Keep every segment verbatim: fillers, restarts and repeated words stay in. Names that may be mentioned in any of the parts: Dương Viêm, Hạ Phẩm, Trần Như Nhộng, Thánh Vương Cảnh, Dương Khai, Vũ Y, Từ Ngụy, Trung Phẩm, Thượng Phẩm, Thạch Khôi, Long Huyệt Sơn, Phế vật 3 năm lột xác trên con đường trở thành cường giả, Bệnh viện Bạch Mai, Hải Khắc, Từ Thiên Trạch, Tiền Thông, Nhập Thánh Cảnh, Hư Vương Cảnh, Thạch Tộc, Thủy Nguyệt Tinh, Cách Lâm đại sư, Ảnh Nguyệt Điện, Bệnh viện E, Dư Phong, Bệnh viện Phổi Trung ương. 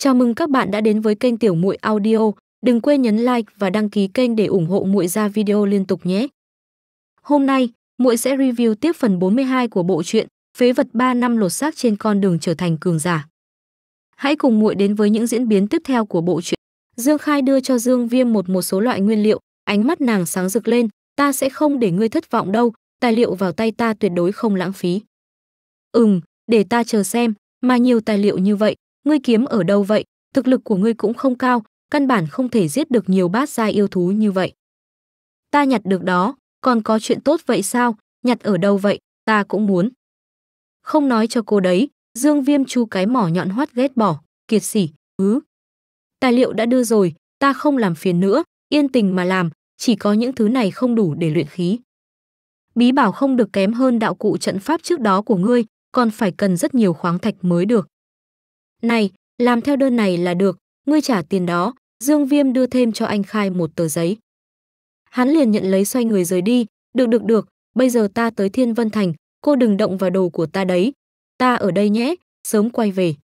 Chào mừng các bạn đã đến với kênh Tiểu Muội Audio. Đừng quên nhấn like và đăng ký kênh để ủng hộ muội ra video liên tục nhé. Hôm nay, muội sẽ review tiếp phần bốn mươi hai của bộ truyện Phế vật ba năm lột xác trên con đường trở thành cường giả. Hãy cùng muội đến với những diễn biến tiếp theo của bộ truyện. Dương Khai đưa cho Dương Viêm một một số loại nguyên liệu, ánh mắt nàng sáng rực lên, ta sẽ không để ngươi thất vọng đâu, tài liệu vào tay ta tuyệt đối không lãng phí. Ừm, để ta chờ xem, mà nhiều tài liệu như vậy, ngươi kiếm ở đâu vậy? Thực lực của ngươi cũng không cao, căn bản không thể giết được nhiều bát giai yêu thú như vậy. Ta nhặt được đó, còn có chuyện tốt vậy sao? Nhặt ở đâu vậy? Ta cũng muốn. Không nói cho cô đấy, Dương Viêm chu cái mỏ nhọn hoắt ghét bỏ, kiệt sỉ, ứ. Tài liệu đã đưa rồi, ta không làm phiền nữa, yên tình mà làm, chỉ có những thứ này không đủ để luyện khí. Bí bảo không được kém hơn đạo cụ trận pháp trước đó của ngươi, còn phải cần rất nhiều khoáng thạch mới được. Này, làm theo đơn này là được, ngươi trả tiền đó. Dương Viêm đưa thêm cho anh Khai một tờ giấy. Hắn liền nhận lấy xoay người rời đi, được được được, bây giờ ta tới Thiên Vân Thành, cô đừng động vào đồ của ta đấy, ta ở đây nhé, sớm quay về.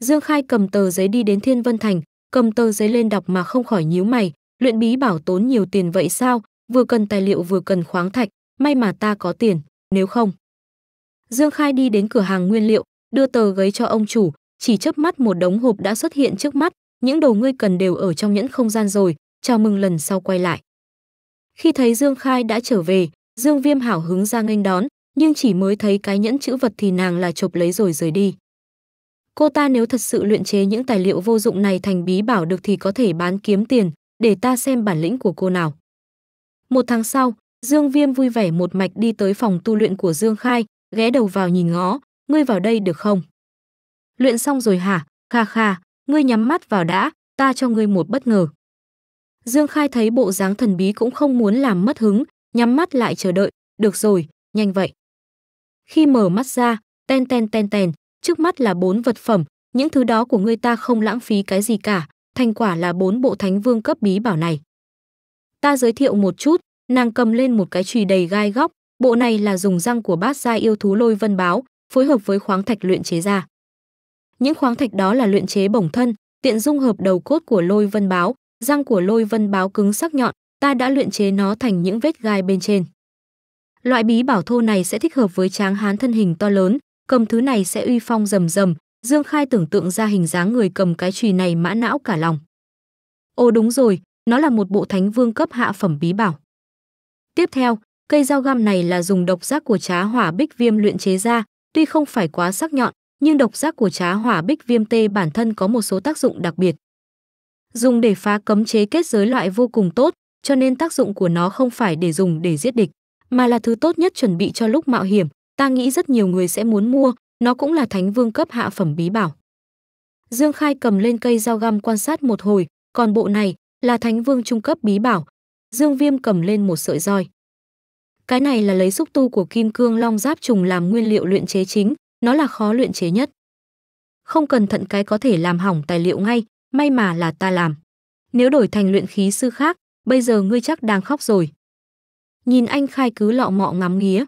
Dương Khai cầm tờ giấy đi đến Thiên Vân Thành, cầm tờ giấy lên đọc mà không khỏi nhíu mày, luyện bí bảo tốn nhiều tiền vậy sao, vừa cần tài liệu vừa cần khoáng thạch, may mà ta có tiền, nếu không. Dương Khai đi đến cửa hàng nguyên liệu, đưa tờ giấy cho ông chủ. Chỉ chớp mắt một đống hộp đã xuất hiện trước mắt, những đồ ngươi cần đều ở trong nhẫn không gian rồi, chào mừng lần sau quay lại. Khi thấy Dương Khai đã trở về, Dương Viêm hảo hứng ra nghênh đón, nhưng chỉ mới thấy cái nhẫn chữ vật thì nàng là chộp lấy rồi rời đi. Cô ta nếu thật sự luyện chế những tài liệu vô dụng này thành bí bảo được thì có thể bán kiếm tiền, để ta xem bản lĩnh của cô nào. Một tháng sau, Dương Viêm vui vẻ một mạch đi tới phòng tu luyện của Dương Khai, ghé đầu vào nhìn ngó, ngươi vào đây được không? Luyện xong rồi hả? Kha kha, ngươi nhắm mắt vào đã, ta cho ngươi một bất ngờ. Dương Khai thấy bộ dáng thần bí cũng không muốn làm mất hứng, nhắm mắt lại chờ đợi, được rồi, nhanh vậy. Khi mở mắt ra, ten ten ten ten, trước mắt là bốn vật phẩm, những thứ đó của ngươi ta không lãng phí cái gì cả, thành quả là bốn bộ thánh vương cấp bí bảo này. Ta giới thiệu một chút, nàng cầm lên một cái chùy đầy gai góc, bộ này là dùng răng của bát giai yêu thú lôi vân báo, phối hợp với khoáng thạch luyện chế ra. Những khoáng thạch đó là luyện chế bổng thân, tiện dung hợp đầu cốt của lôi vân báo, răng của lôi vân báo cứng sắc nhọn, ta đã luyện chế nó thành những vết gai bên trên. Loại bí bảo thô này sẽ thích hợp với tráng hán thân hình to lớn, cầm thứ này sẽ uy phong rầm rầm, Dương Khai tưởng tượng ra hình dáng người cầm cái chùy này mã não cả lòng. Ồ đúng rồi, nó là một bộ thánh vương cấp hạ phẩm bí bảo. Tiếp theo, cây dao găm này là dùng độc giác của trá hỏa bích viêm luyện chế ra, tuy không phải quá sắc nhọn, nhưng độc giác của trá hỏa bích viêm tê bản thân có một số tác dụng đặc biệt. Dùng để phá cấm chế kết giới loại vô cùng tốt, cho nên tác dụng của nó không phải để dùng để giết địch, mà là thứ tốt nhất chuẩn bị cho lúc mạo hiểm, ta nghĩ rất nhiều người sẽ muốn mua, nó cũng là thánh vương cấp hạ phẩm bí bảo. Dương Khai cầm lên cây dao găm quan sát một hồi, còn bộ này là thánh vương trung cấp bí bảo. Dương Viêm cầm lên một sợi roi. Cái này là lấy xúc tu của kim cương long giáp trùng làm nguyên liệu luyện chế chính. Nó là khó luyện chế nhất. Không cẩn thận cái có thể làm hỏng tài liệu ngay, may mà là ta làm. Nếu đổi thành luyện khí sư khác, bây giờ ngươi chắc đang khóc rồi. Nhìn anh Khai cứ lọ mọ ngắm nghía.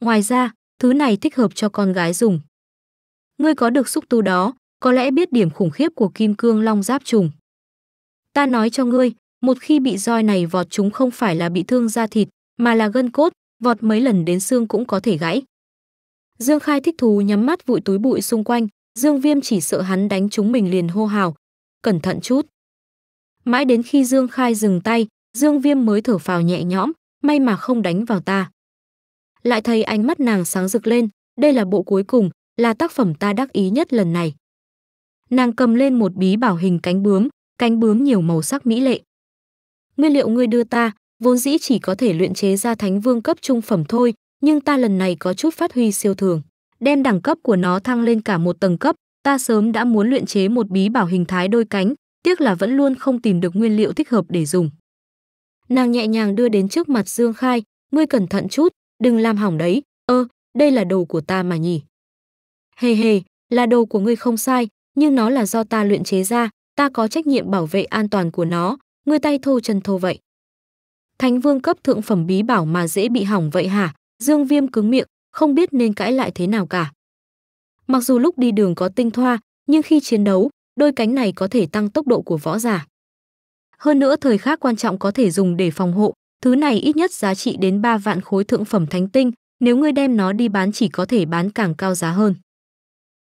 Ngoài ra, thứ này thích hợp cho con gái dùng. Ngươi có được xúc tu đó, có lẽ biết điểm khủng khiếp của kim cương long giáp trùng. Ta nói cho ngươi, một khi bị roi này vọt chúng không phải là bị thương da thịt, mà là gân cốt, vọt mấy lần đến xương cũng có thể gãy. Dương Khai thích thú nhắm mắt vụi túi bụi xung quanh, Dương Viêm chỉ sợ hắn đánh chúng mình liền hô hào, cẩn thận chút. Mãi đến khi Dương Khai dừng tay, Dương Viêm mới thở phào nhẹ nhõm, may mà không đánh vào ta. Lại thấy ánh mắt nàng sáng rực lên, đây là bộ cuối cùng, là tác phẩm ta đắc ý nhất lần này. Nàng cầm lên một bí bảo hình cánh bướm, cánh bướm nhiều màu sắc mỹ lệ. Nguyên liệu ngươi đưa ta, vốn dĩ chỉ có thể luyện chế ra thánh vương cấp trung phẩm thôi. Nhưng ta lần này có chút phát huy siêu thường, đem đẳng cấp của nó thăng lên cả một tầng cấp, ta sớm đã muốn luyện chế một bí bảo hình thái đôi cánh, tiếc là vẫn luôn không tìm được nguyên liệu thích hợp để dùng. Nàng nhẹ nhàng đưa đến trước mặt Dương Khai, ngươi cẩn thận chút, đừng làm hỏng đấy, ơ, ờ, đây là đồ của ta mà nhỉ. Hề hề, là đồ của ngươi không sai, nhưng nó là do ta luyện chế ra, ta có trách nhiệm bảo vệ an toàn của nó, ngươi tay thô chân thô vậy. Thánh vương cấp thượng phẩm bí bảo mà dễ bị hỏng vậy hả? Dương Viêm cứng miệng, không biết nên cãi lại thế nào cả. Mặc dù lúc đi đường có tinh thoa, nhưng khi chiến đấu, đôi cánh này có thể tăng tốc độ của võ giả. Hơn nữa thời khắc quan trọng có thể dùng để phòng hộ, thứ này ít nhất giá trị đến ba vạn khối thượng phẩm thánh tinh, nếu ngươi đem nó đi bán chỉ có thể bán càng cao giá hơn.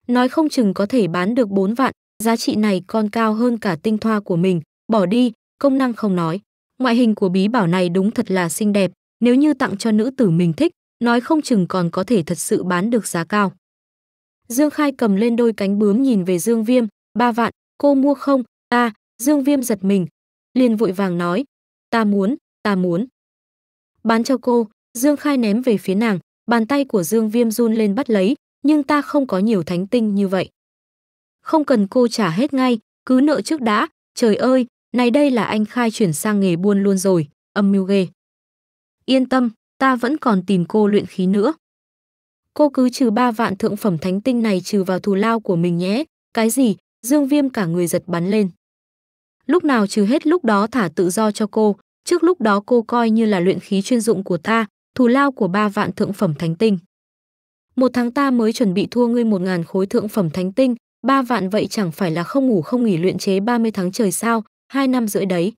Nói không chừng có thể bán được bốn vạn, giá trị này còn cao hơn cả tinh thoa của mình, bỏ đi, công năng không nói. Ngoại hình của bí bảo này đúng thật là xinh đẹp, nếu như tặng cho nữ tử mình thích, nói không chừng còn có thể thật sự bán được giá cao. Dương Khai cầm lên đôi cánh bướm nhìn về Dương Viêm, ba vạn, cô mua không? Ta, Dương Viêm giật mình, liền vội vàng nói, ta muốn, ta muốn. Bán cho cô, Dương Khai ném về phía nàng, bàn tay của Dương Viêm run lên bắt lấy, nhưng ta không có nhiều thánh tinh như vậy. Không cần cô trả hết ngay, cứ nợ trước đã, trời ơi, này đây là anh Khai chuyển sang nghề buôn luôn rồi, âm mưu ghê. Yên tâm, ta vẫn còn tìm cô luyện khí nữa. Cô cứ trừ ba vạn thượng phẩm thánh tinh này trừ vào thù lao của mình nhé. Cái gì? Dương Viêm cả người giật bắn lên. Lúc nào trừ hết lúc đó thả tự do cho cô, trước lúc đó cô coi như là luyện khí chuyên dụng của ta, thù lao của ba vạn thượng phẩm thánh tinh. Một tháng ta mới chuẩn bị thua ngươi một ngàn khối thượng phẩm thánh tinh, ba vạn vậy chẳng phải là không ngủ không nghỉ luyện chế ba mươi tháng trời sao, hai năm rưỡi đấy.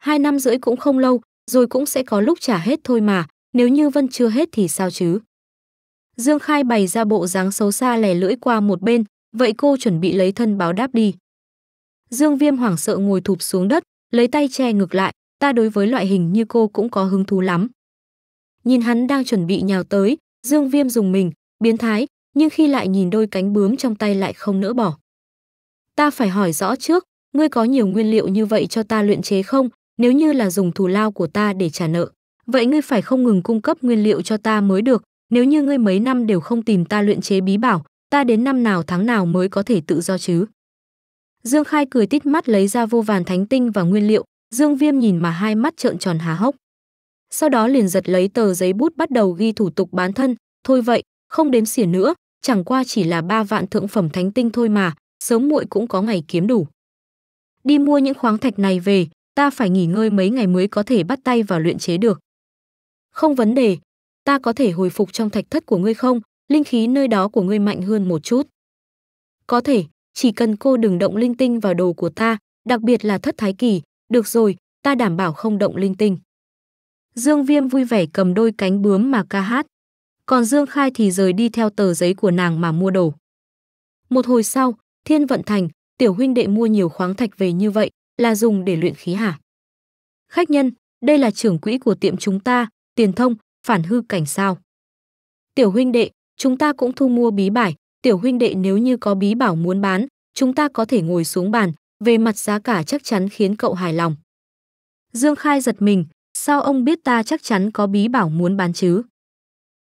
Hai năm rưỡi cũng không lâu, rồi cũng sẽ có lúc trả hết thôi mà, nếu như vẫn chưa hết thì sao chứ. Dương Khai bày ra bộ dáng xấu xa lè lưỡi qua một bên, vậy cô chuẩn bị lấy thân báo đáp đi. Dương Viêm hoảng sợ ngồi thụp xuống đất, lấy tay che ngực lại, ta đối với loại hình như cô cũng có hứng thú lắm. Nhìn hắn đang chuẩn bị nhào tới, Dương Viêm dùng mình, biến thái, nhưng khi lại nhìn đôi cánh bướm trong tay lại không nỡ bỏ. Ta phải hỏi rõ trước, ngươi có nhiều nguyên liệu như vậy cho ta luyện chế không? Nếu như là dùng thù lao của ta để trả nợ, vậy ngươi phải không ngừng cung cấp nguyên liệu cho ta mới được. Nếu như ngươi mấy năm đều không tìm ta luyện chế bí bảo, ta đến năm nào tháng nào mới có thể tự do chứ? Dương Khai cười tít mắt lấy ra vô vàn thánh tinh và nguyên liệu, Dương Viêm nhìn mà hai mắt trợn tròn há hốc. Sau đó liền giật lấy tờ giấy bút bắt đầu ghi thủ tục bán thân, thôi vậy, không đếm xỉa nữa, chẳng qua chỉ là ba vạn thượng phẩm thánh tinh thôi mà, sớm muội cũng có ngày kiếm đủ. Đi mua những khoáng thạch này về, ta phải nghỉ ngơi mấy ngày mới có thể bắt tay vào luyện chế được. Không vấn đề, ta có thể hồi phục trong thạch thất của ngươi không? Linh khí nơi đó của ngươi mạnh hơn một chút. Có thể, chỉ cần cô đừng động linh tinh vào đồ của ta, đặc biệt là thất thái kỳ. Được rồi, ta đảm bảo không động linh tinh. Dương Viêm vui vẻ cầm đôi cánh bướm mà ca hát. Còn Dương Khai thì rời đi theo tờ giấy của nàng mà mua đồ. Một hồi sau, Thiên Vận Thành, tiểu huynh đệ mua nhiều khoáng thạch về như vậy, là dùng để luyện khí hả? Khách nhân, đây là trưởng quỹ của tiệm chúng ta, Tiền Thông, phản hư cảnh sao? Tiểu huynh đệ, chúng ta cũng thu mua bí bảo, tiểu huynh đệ nếu như có bí bảo muốn bán, chúng ta có thể ngồi xuống bàn, về mặt giá cả chắc chắn khiến cậu hài lòng. Dương Khai giật mình, sao ông biết ta chắc chắn có bí bảo muốn bán chứ?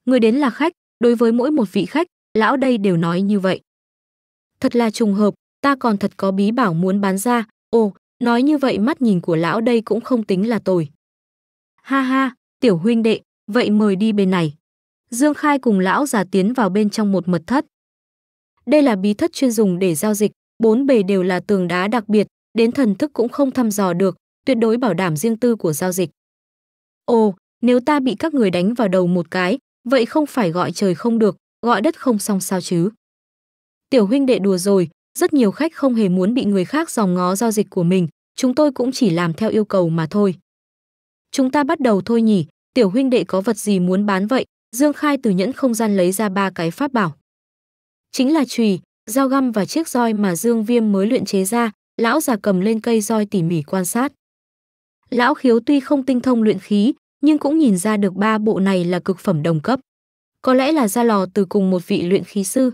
Người đến là khách, đối với mỗi một vị khách, lão đây đều nói như vậy. Thật là trùng hợp, ta còn thật có bí bảo muốn bán ra, ồ, nói như vậy mắt nhìn của lão đây cũng không tính là tồi. Ha ha, tiểu huynh đệ, vậy mời đi bên này. Dương Khai cùng lão già tiến vào bên trong một mật thất. Đây là bí thất chuyên dùng để giao dịch, bốn bề đều là tường đá đặc biệt, đến thần thức cũng không thăm dò được, tuyệt đối bảo đảm riêng tư của giao dịch. Ồ, nếu ta bị các người đánh vào đầu một cái, vậy không phải gọi trời không được, gọi đất không xong sao chứ? Tiểu huynh đệ đùa rồi, rất nhiều khách không hề muốn bị người khác dòm ngó giao dịch của mình, chúng tôi cũng chỉ làm theo yêu cầu mà thôi. Chúng ta bắt đầu thôi nhỉ, tiểu huynh đệ có vật gì muốn bán vậy? Dương Khai từ nhẫn không gian lấy ra ba cái pháp bảo. Chính là chùy, dao găm và chiếc roi mà Dương Viêm mới luyện chế ra, lão già cầm lên cây roi tỉ mỉ quan sát. Lão Khiếu tuy không tinh thông luyện khí, nhưng cũng nhìn ra được ba bộ này là cực phẩm đồng cấp. Có lẽ là ra lò từ cùng một vị luyện khí sư.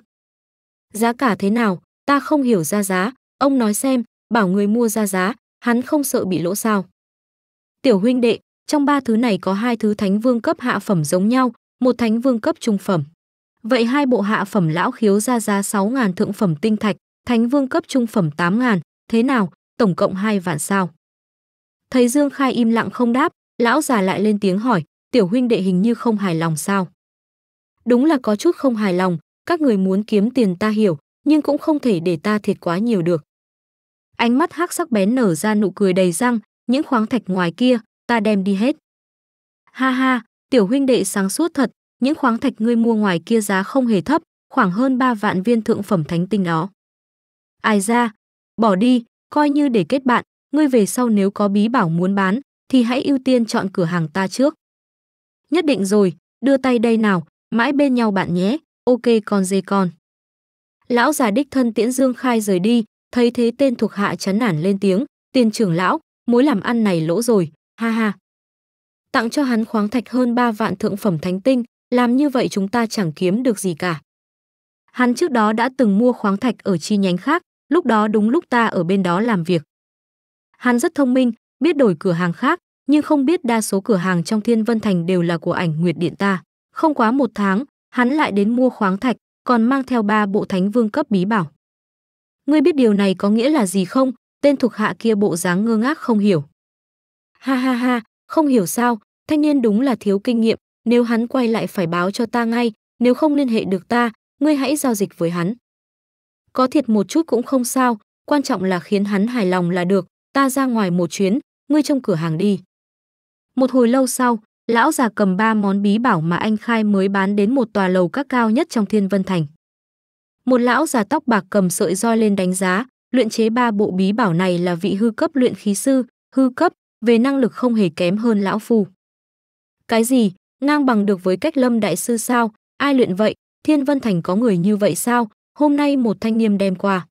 Giá cả thế nào, ta không hiểu ra giá, ông nói xem, bảo người mua ra giá, hắn không sợ bị lỗ sao? Tiểu huynh đệ, trong ba thứ này có hai thứ thánh vương cấp hạ phẩm giống nhau, một thánh vương cấp trung phẩm. Vậy hai bộ hạ phẩm lão Khiếu ra giá sáu ngàn thượng phẩm tinh thạch, thánh vương cấp trung phẩm tám ngàn, thế nào, tổng cộng hai vạn sao? Thấy Dương Khai im lặng không đáp, lão già lại lên tiếng hỏi, tiểu huynh đệ hình như không hài lòng sao? Đúng là có chút không hài lòng, các người muốn kiếm tiền ta hiểu, nhưng cũng không thể để ta thiệt quá nhiều được. Ánh mắt hắc sắc bén nở ra nụ cười đầy răng, những khoáng thạch ngoài kia, ta đem đi hết. Ha ha, tiểu huynh đệ sáng suốt thật, những khoáng thạch ngươi mua ngoài kia giá không hề thấp, khoảng hơn ba vạn viên thượng phẩm thánh tinh đó. Ai ra, bỏ đi, coi như để kết bạn. Ngươi về sau nếu có bí bảo muốn bán thì hãy ưu tiên chọn cửa hàng ta trước. Nhất định rồi, đưa tay đây nào, mãi bên nhau bạn nhé. Ok con dê con. Lão già đích thân tiễn Dương Khai rời đi, thấy thế tên thuộc hạ chán nản lên tiếng, tiền trưởng lão, mối làm ăn này lỗ rồi, ha ha. Tặng cho hắn khoáng thạch hơn ba vạn thượng phẩm thánh tinh, làm như vậy chúng ta chẳng kiếm được gì cả. Hắn trước đó đã từng mua khoáng thạch ở chi nhánh khác, lúc đó đúng lúc ta ở bên đó làm việc. Hắn rất thông minh, biết đổi cửa hàng khác, nhưng không biết đa số cửa hàng trong Thiên Vân Thành đều là của Ảnh Nguyệt Điện ta. Không quá một tháng, hắn lại đến mua khoáng thạch, còn mang theo ba bộ thánh vương cấp bí bảo. Ngươi biết điều này có nghĩa là gì không? Tên thuộc hạ kia bộ dáng ngơ ngác không hiểu. Ha ha ha, không hiểu sao, thanh niên đúng là thiếu kinh nghiệm, nếu hắn quay lại phải báo cho ta ngay, nếu không liên hệ được ta, ngươi hãy giao dịch với hắn. Có thiệt một chút cũng không sao, quan trọng là khiến hắn hài lòng là được, ta ra ngoài một chuyến, ngươi trong cửa hàng đi. Một hồi lâu sau, lão già cầm ba món bí bảo mà anh Khai mới bán đến một tòa lầu các cao nhất trong Thiên Vân Thành. Một lão già tóc bạc cầm sợi roi lên đánh giá, luyện chế ba bộ bí bảo này là vị hư cấp luyện khí sư, hư cấp, về năng lực không hề kém hơn lão phu. Cái gì, ngang bằng được với Cách Lâm đại sư sao, ai luyện vậy, Thiên Vân Thành có người như vậy sao, hôm nay một thanh niên đem qua.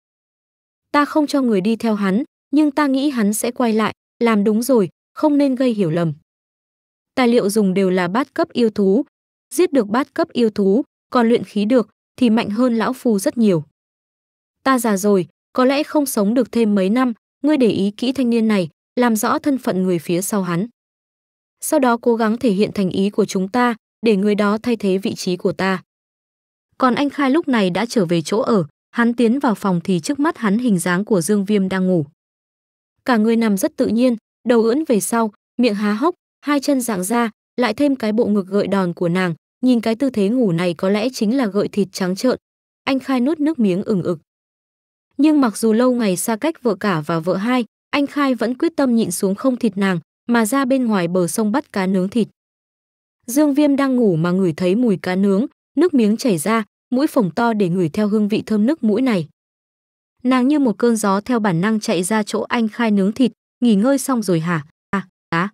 Ta không cho người đi theo hắn, nhưng ta nghĩ hắn sẽ quay lại, làm đúng rồi, không nên gây hiểu lầm. Tài liệu dùng đều là bát cấp yêu thú, giết được bát cấp yêu thú, còn luyện khí được thì mạnh hơn lão phu rất nhiều. Ta già rồi, có lẽ không sống được thêm mấy năm, ngươi để ý kỹ thanh niên này, làm rõ thân phận người phía sau hắn. Sau đó cố gắng thể hiện thành ý của chúng ta, để người đó thay thế vị trí của ta. Còn anh Khai lúc này đã trở về chỗ ở, hắn tiến vào phòng thì trước mắt hắn hình dáng của Dương Viêm đang ngủ. Cả người nằm rất tự nhiên, đầu ưỡn về sau, miệng há hốc, hai chân dạng ra, lại thêm cái bộ ngực gợi đòn của nàng, nhìn cái tư thế ngủ này có lẽ chính là gợi thịt trắng trợn. Anh Khai nuốt nước miếng ừng ực. Nhưng mặc dù lâu ngày xa cách vợ cả và vợ hai, anh Khai vẫn quyết tâm nhịn xuống không thịt nàng, mà ra bên ngoài bờ sông bắt cá nướng thịt. Dương Viêm đang ngủ mà ngửi thấy mùi cá nướng, nước miếng chảy ra, mũi phồng to để ngửi theo hương vị thơm nức mũi này. Nàng như một cơn gió theo bản năng chạy ra chỗ anh Khai nướng thịt, nghỉ ngơi xong rồi hả? À, à.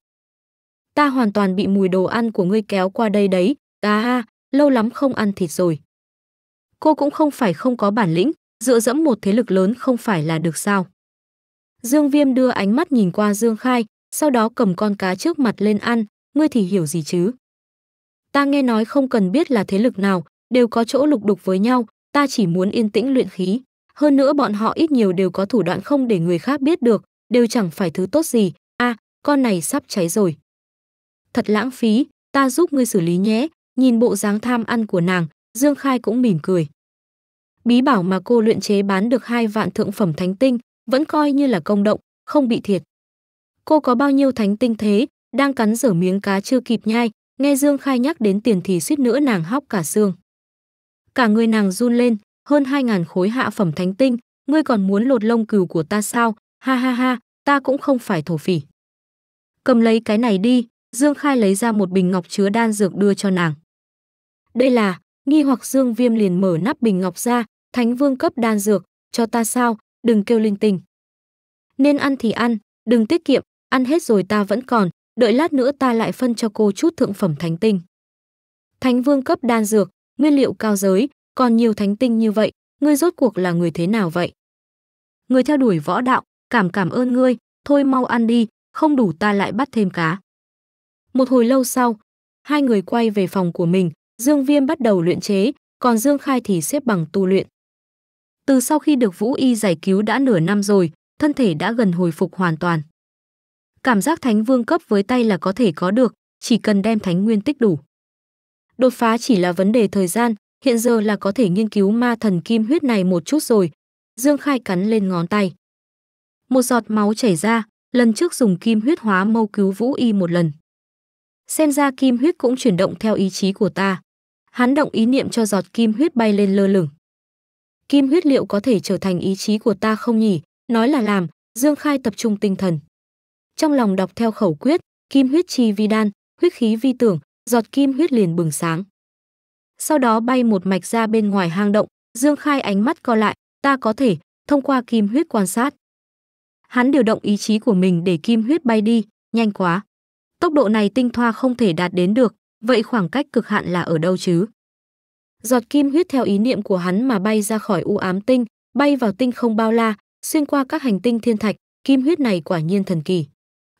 Ta hoàn toàn bị mùi đồ ăn của ngươi kéo qua đây đấy. À, à, lâu lắm không ăn thịt rồi. Cô cũng không phải không có bản lĩnh, dựa dẫm một thế lực lớn không phải là được sao? Dương Viêm đưa ánh mắt nhìn qua Dương Khai, sau đó cầm con cá trước mặt lên ăn, ngươi thì hiểu gì chứ? Ta nghe nói không cần biết là thế lực nào, đều có chỗ lục đục với nhau, ta chỉ muốn yên tĩnh luyện khí. Hơn nữa bọn họ ít nhiều đều có thủ đoạn không để người khác biết được, đều chẳng phải thứ tốt gì. À, con này sắp cháy rồi. Thật lãng phí, ta giúp ngươi xử lý nhé. Nhìn bộ dáng tham ăn của nàng, Dương Khai cũng mỉm cười. Bí bảo mà cô luyện chế bán được hai vạn thượng phẩm thánh tinh, vẫn coi như là công động, không bị thiệt. Cô có bao nhiêu thánh tinh thế, đang cắn dở miếng cá chưa kịp nhai, nghe Dương Khai nhắc đến tiền thì suýt nữa nàng hóc cả xương. Cả người nàng run lên, hơn hai ngàn khối hạ phẩm thánh tinh, ngươi còn muốn lột lông cừu của ta sao, ha ha ha, ta cũng không phải thổ phỉ. Cầm lấy cái này đi, Dương Khai lấy ra một bình ngọc chứa đan dược đưa cho nàng. Đây là, nghi hoặc Dương Viêm liền mở nắp bình ngọc ra, thánh vương cấp đan dược, cho ta sao, đừng kêu linh tinh. Nên ăn thì ăn, đừng tiết kiệm, ăn hết rồi ta vẫn còn, đợi lát nữa ta lại phân cho cô chút thượng phẩm thánh tinh. Thánh vương cấp đan dược, nguyên liệu cao giới, còn nhiều thánh tinh như vậy, ngươi rốt cuộc là người thế nào vậy? Ngươi theo đuổi võ đạo, cảm cảm ơn ngươi, thôi mau ăn đi, không đủ ta lại bắt thêm cá. Một hồi lâu sau, hai người quay về phòng của mình, Dương Viêm bắt đầu luyện chế, còn Dương Khai thì xếp bằng tu luyện. Từ sau khi được Vũ Y giải cứu đã nửa năm rồi, thân thể đã gần hồi phục hoàn toàn. Cảm giác thánh vương cấp với tay là có thể có được, chỉ cần đem thánh nguyên tích đủ. Đột phá chỉ là vấn đề thời gian, hiện giờ là có thể nghiên cứu ma thần kim huyết này một chút rồi. Dương Khai cắn lên ngón tay. Một giọt máu chảy ra, lần trước dùng kim huyết hóa mâu cứu Vũ Y một lần. Xem ra kim huyết cũng chuyển động theo ý chí của ta. Hắn động ý niệm cho giọt kim huyết bay lên lơ lửng. Kim huyết liệu có thể trở thành ý chí của ta không nhỉ? Nói là làm, Dương Khai tập trung tinh thần. Trong lòng đọc theo khẩu quyết, kim huyết chi vi đan, huyết khí vi tưởng, giọt kim huyết liền bừng sáng. Sau đó bay một mạch ra bên ngoài hang động, Dương Khai ánh mắt co lại, ta có thể, thông qua kim huyết quan sát, hắn điều động ý chí của mình để kim huyết bay đi, nhanh quá. Tốc độ này tinh thoa không thể đạt đến được, vậy khoảng cách cực hạn là ở đâu chứ? Giọt kim huyết theo ý niệm của hắn mà bay ra khỏi u ám tinh, bay vào tinh không bao la, xuyên qua các hành tinh thiên thạch, kim huyết này quả nhiên thần kỳ.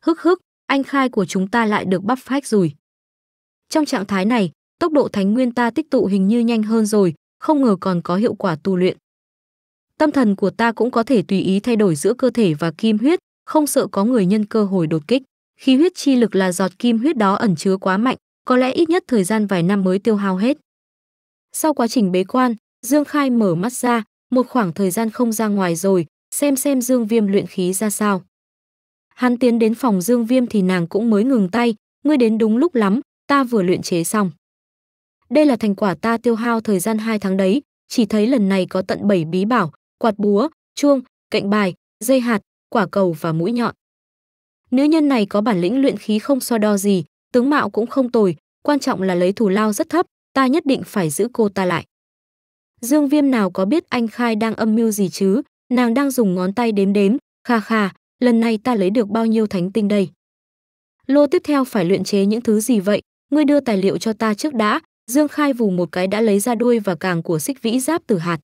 Hức hức, anh Khai của chúng ta lại được bắp phách rồi. Trong trạng thái này, tốc độ thánh nguyên ta tích tụ hình như nhanh hơn rồi, không ngờ còn có hiệu quả tu luyện. Tâm thần của ta cũng có thể tùy ý thay đổi giữa cơ thể và kim huyết, không sợ có người nhân cơ hội đột kích. Khí huyết chi lực là giọt kim huyết đó ẩn chứa quá mạnh, có lẽ ít nhất thời gian vài năm mới tiêu hao hết. Sau quá trình bế quan, Dương Khai mở mắt ra, một khoảng thời gian không ra ngoài rồi, xem xem Dương Viêm luyện khí ra sao. Hắn tiến đến phòng Dương Viêm thì nàng cũng mới ngừng tay, ngươi đến đúng lúc lắm, ta vừa luyện chế xong. Đây là thành quả ta tiêu hao thời gian hai tháng đấy, chỉ thấy lần này có tận bảy bí bảo, quạt búa, chuông, cạnh bài, dây hạt, quả cầu và mũi nhọn. Nữ nhân này có bản lĩnh luyện khí không so đo gì, tướng mạo cũng không tồi, quan trọng là lấy thù lao rất thấp, ta nhất định phải giữ cô ta lại. Dương Viêm nào có biết anh Khai đang âm mưu gì chứ, nàng đang dùng ngón tay đếm đếm, kha kha, lần này ta lấy được bao nhiêu thánh tinh đây. Lô tiếp theo phải luyện chế những thứ gì vậy, ngươi đưa tài liệu cho ta trước đã. Dương Khai vù một cái đã lấy ra đuôi và càng của xích vĩ giáp tử hạt.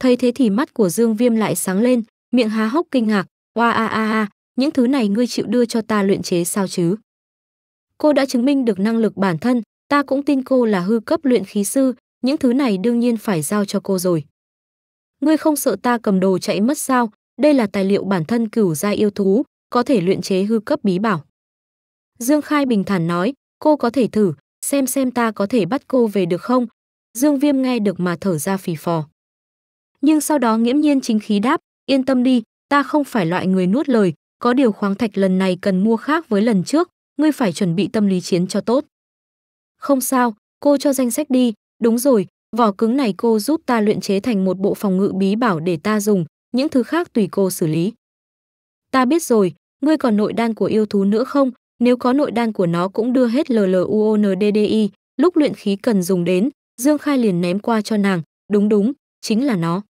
Thấy thế thì mắt của Dương Viêm lại sáng lên, miệng há hốc kinh ngạc, oa a a a, những thứ này ngươi chịu đưa cho ta luyện chế sao chứ? Cô đã chứng minh được năng lực bản thân, ta cũng tin cô là hư cấp luyện khí sư, những thứ này đương nhiên phải giao cho cô rồi. Ngươi không sợ ta cầm đồ chạy mất sao? Đây là tài liệu bản thân cửu giai yêu thú, có thể luyện chế hư cấp bí bảo. Dương Khai bình thản nói, cô có thể thử, xem xem ta có thể bắt cô về được không? Dương Viêm nghe được mà thở ra phì phò. Nhưng sau đó nghiễm nhiên chính khí đáp, yên tâm đi, ta không phải loại người nuốt lời, có điều khoáng thạch lần này cần mua khác với lần trước, ngươi phải chuẩn bị tâm lý chiến cho tốt. Không sao, cô cho danh sách đi, đúng rồi, vỏ cứng này cô giúp ta luyện chế thành một bộ phòng ngự bí bảo để ta dùng, những thứ khác tùy cô xử lý. Ta biết rồi, ngươi còn nội đan của yêu thú nữa không? Nếu có nội đan của nó cũng đưa hết LLUONDDI, lúc luyện khí cần dùng đến, Dương Khai liền ném qua cho nàng, đúng đúng, chính là nó.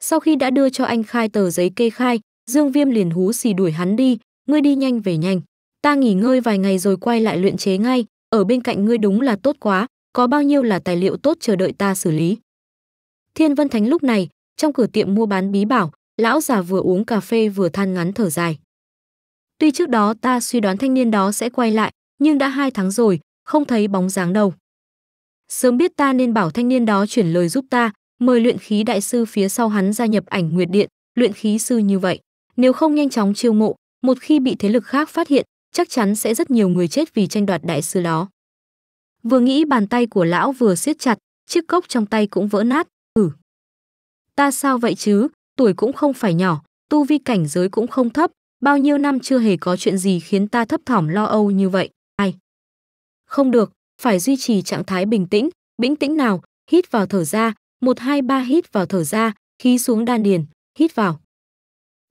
Sau khi đã đưa cho anh Khai tờ giấy kê khai, Dương Viêm liền hú xì đuổi hắn đi, ngươi đi nhanh về nhanh, ta nghỉ ngơi vài ngày rồi quay lại luyện chế ngay, ở bên cạnh ngươi đúng là tốt quá, có bao nhiêu là tài liệu tốt chờ đợi ta xử lý. Thiên Vân Thánh lúc này, trong cửa tiệm mua bán bí bảo, lão già vừa uống cà phê vừa than ngắn thở dài. Tuy trước đó ta suy đoán thanh niên đó sẽ quay lại, nhưng đã hai tháng rồi, không thấy bóng dáng đâu. Sớm biết ta nên bảo thanh niên đó chuyển lời giúp ta, mời luyện khí đại sư phía sau hắn gia nhập Ảnh Nguyệt Điện, luyện khí sư như vậy. Nếu không nhanh chóng chiêu mộ, một khi bị thế lực khác phát hiện, chắc chắn sẽ rất nhiều người chết vì tranh đoạt đại sư đó. Vừa nghĩ bàn tay của lão vừa siết chặt, chiếc cốc trong tay cũng vỡ nát, ừ. Ta sao vậy chứ, tuổi cũng không phải nhỏ, tu vi cảnh giới cũng không thấp. Bao nhiêu năm chưa hề có chuyện gì khiến ta thấp thỏm lo âu như vậy, ai? Không được, phải duy trì trạng thái bình tĩnh, bình tĩnh nào, hít vào thở ra, một hai ba hít vào thở ra, khí xuống đan điền, hít vào.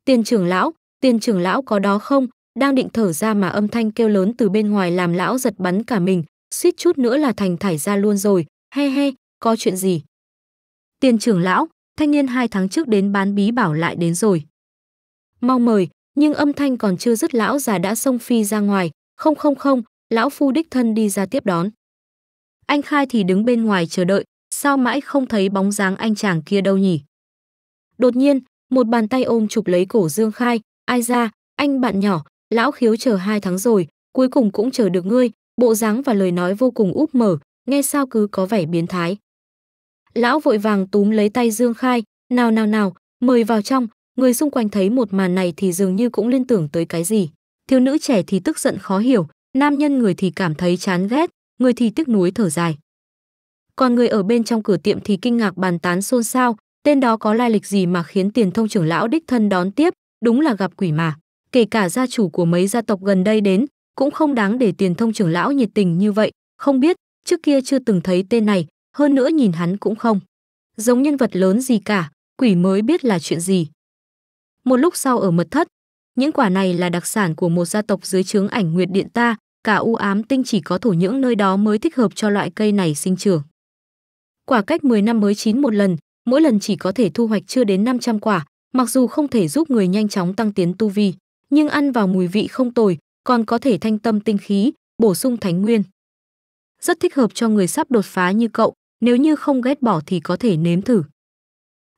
Tiền trưởng lão, tiền trưởng lão có đó không? Đang định thở ra mà âm thanh kêu lớn từ bên ngoài làm lão giật bắn cả mình, suýt chút nữa là thành thải ra luôn rồi, he he, có chuyện gì? Tiền trưởng lão, thanh niên hai tháng trước đến bán bí bảo lại đến rồi. Mau mời. Nhưng âm thanh còn chưa dứt lão già đã xông phi ra ngoài, không không không, lão phu đích thân đi ra tiếp đón. Anh Khai thì đứng bên ngoài chờ đợi, sao mãi không thấy bóng dáng anh chàng kia đâu nhỉ? Đột nhiên, một bàn tay ôm chụp lấy cổ Dương Khai, ai ra, anh bạn nhỏ, lão khiếu chờ hai tháng rồi, cuối cùng cũng chờ được ngươi, bộ dáng và lời nói vô cùng úp mở, nghe sao cứ có vẻ biến thái. Lão vội vàng túm lấy tay Dương Khai, nào nào nào, mời vào trong. Người xung quanh thấy một màn này thì dường như cũng liên tưởng tới cái gì. Thiếu nữ trẻ thì tức giận khó hiểu, nam nhân người thì cảm thấy chán ghét, người thì tiếc nuối thở dài. Còn người ở bên trong cửa tiệm thì kinh ngạc bàn tán xôn xao, tên đó có lai lịch gì mà khiến tiền thông trưởng lão đích thân đón tiếp, đúng là gặp quỷ mà. Kể cả gia chủ của mấy gia tộc gần đây đến, cũng không đáng để tiền thông trưởng lão nhiệt tình như vậy, không biết, trước kia chưa từng thấy tên này, hơn nữa nhìn hắn cũng không giống nhân vật lớn gì cả, quỷ mới biết là chuyện gì. Một lúc sau ở mật thất, những quả này là đặc sản của một gia tộc dưới trướng Ảnh Nguyệt Điện ta, cả u ám tinh chỉ có thổ nhưỡng nơi đó mới thích hợp cho loại cây này sinh trưởng. Quả cách mười năm mới chín một lần, mỗi lần chỉ có thể thu hoạch chưa đến năm trăm quả, mặc dù không thể giúp người nhanh chóng tăng tiến tu vi, nhưng ăn vào mùi vị không tồi, còn có thể thanh tâm tinh khí, bổ sung thánh nguyên. Rất thích hợp cho người sắp đột phá như cậu, nếu như không ghét bỏ thì có thể nếm thử.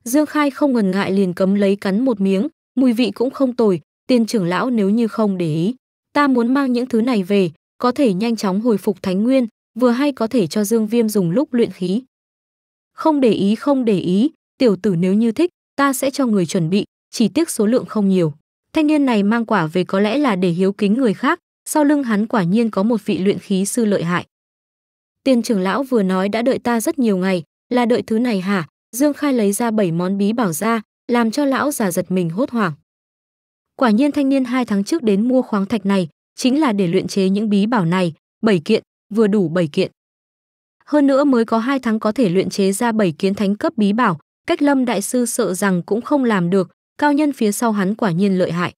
Dương Khai không ngần ngại liền cấm lấy cắn một miếng, mùi vị cũng không tồi, tiền trưởng lão nếu như không để ý. Ta muốn mang những thứ này về, có thể nhanh chóng hồi phục thánh nguyên, vừa hay có thể cho Dương Viêm dùng lúc luyện khí. Không để ý không để ý, tiểu tử nếu như thích, ta sẽ cho người chuẩn bị, chỉ tiếc số lượng không nhiều. Thanh niên này mang quả về có lẽ là để hiếu kính người khác, sau lưng hắn quả nhiên có một vị luyện khí sư lợi hại. Tiền trưởng lão vừa nói đã đợi ta rất nhiều ngày, là đợi thứ này hả? Dương Khai lấy ra bảy món bí bảo ra, làm cho lão già giật mình hốt hoảng. Quả nhiên thanh niên hai tháng trước đến mua khoáng thạch này, chính là để luyện chế những bí bảo này, bảy kiện, vừa đủ bảy kiện. Hơn nữa mới có hai tháng có thể luyện chế ra bảy kiến thánh cấp bí bảo, Cách Lâm đại sư sợ rằng cũng không làm được, cao nhân phía sau hắn quả nhiên lợi hại.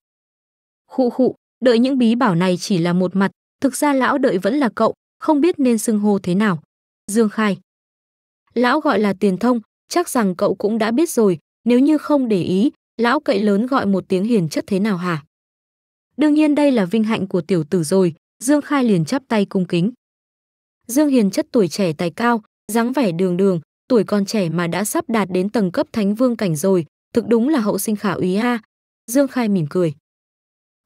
Khụ khụ, đợi những bí bảo này chỉ là một mặt, thực ra lão đợi vẫn là cậu, không biết nên xưng hô thế nào. Dương Khai. Lão gọi là Tiền Thông, chắc rằng cậu cũng đã biết rồi, nếu như không để ý, lão cậy lớn gọi một tiếng hiền chất thế nào hả? Đương nhiên đây là vinh hạnh của tiểu tử rồi, Dương Khai liền chắp tay cung kính. Dương hiền chất tuổi trẻ tài cao, dáng vẻ đường đường, tuổi còn trẻ mà đã sắp đạt đến tầng cấp thánh vương cảnh rồi, thực đúng là hậu sinh khả úy a. Dương Khai mỉm cười.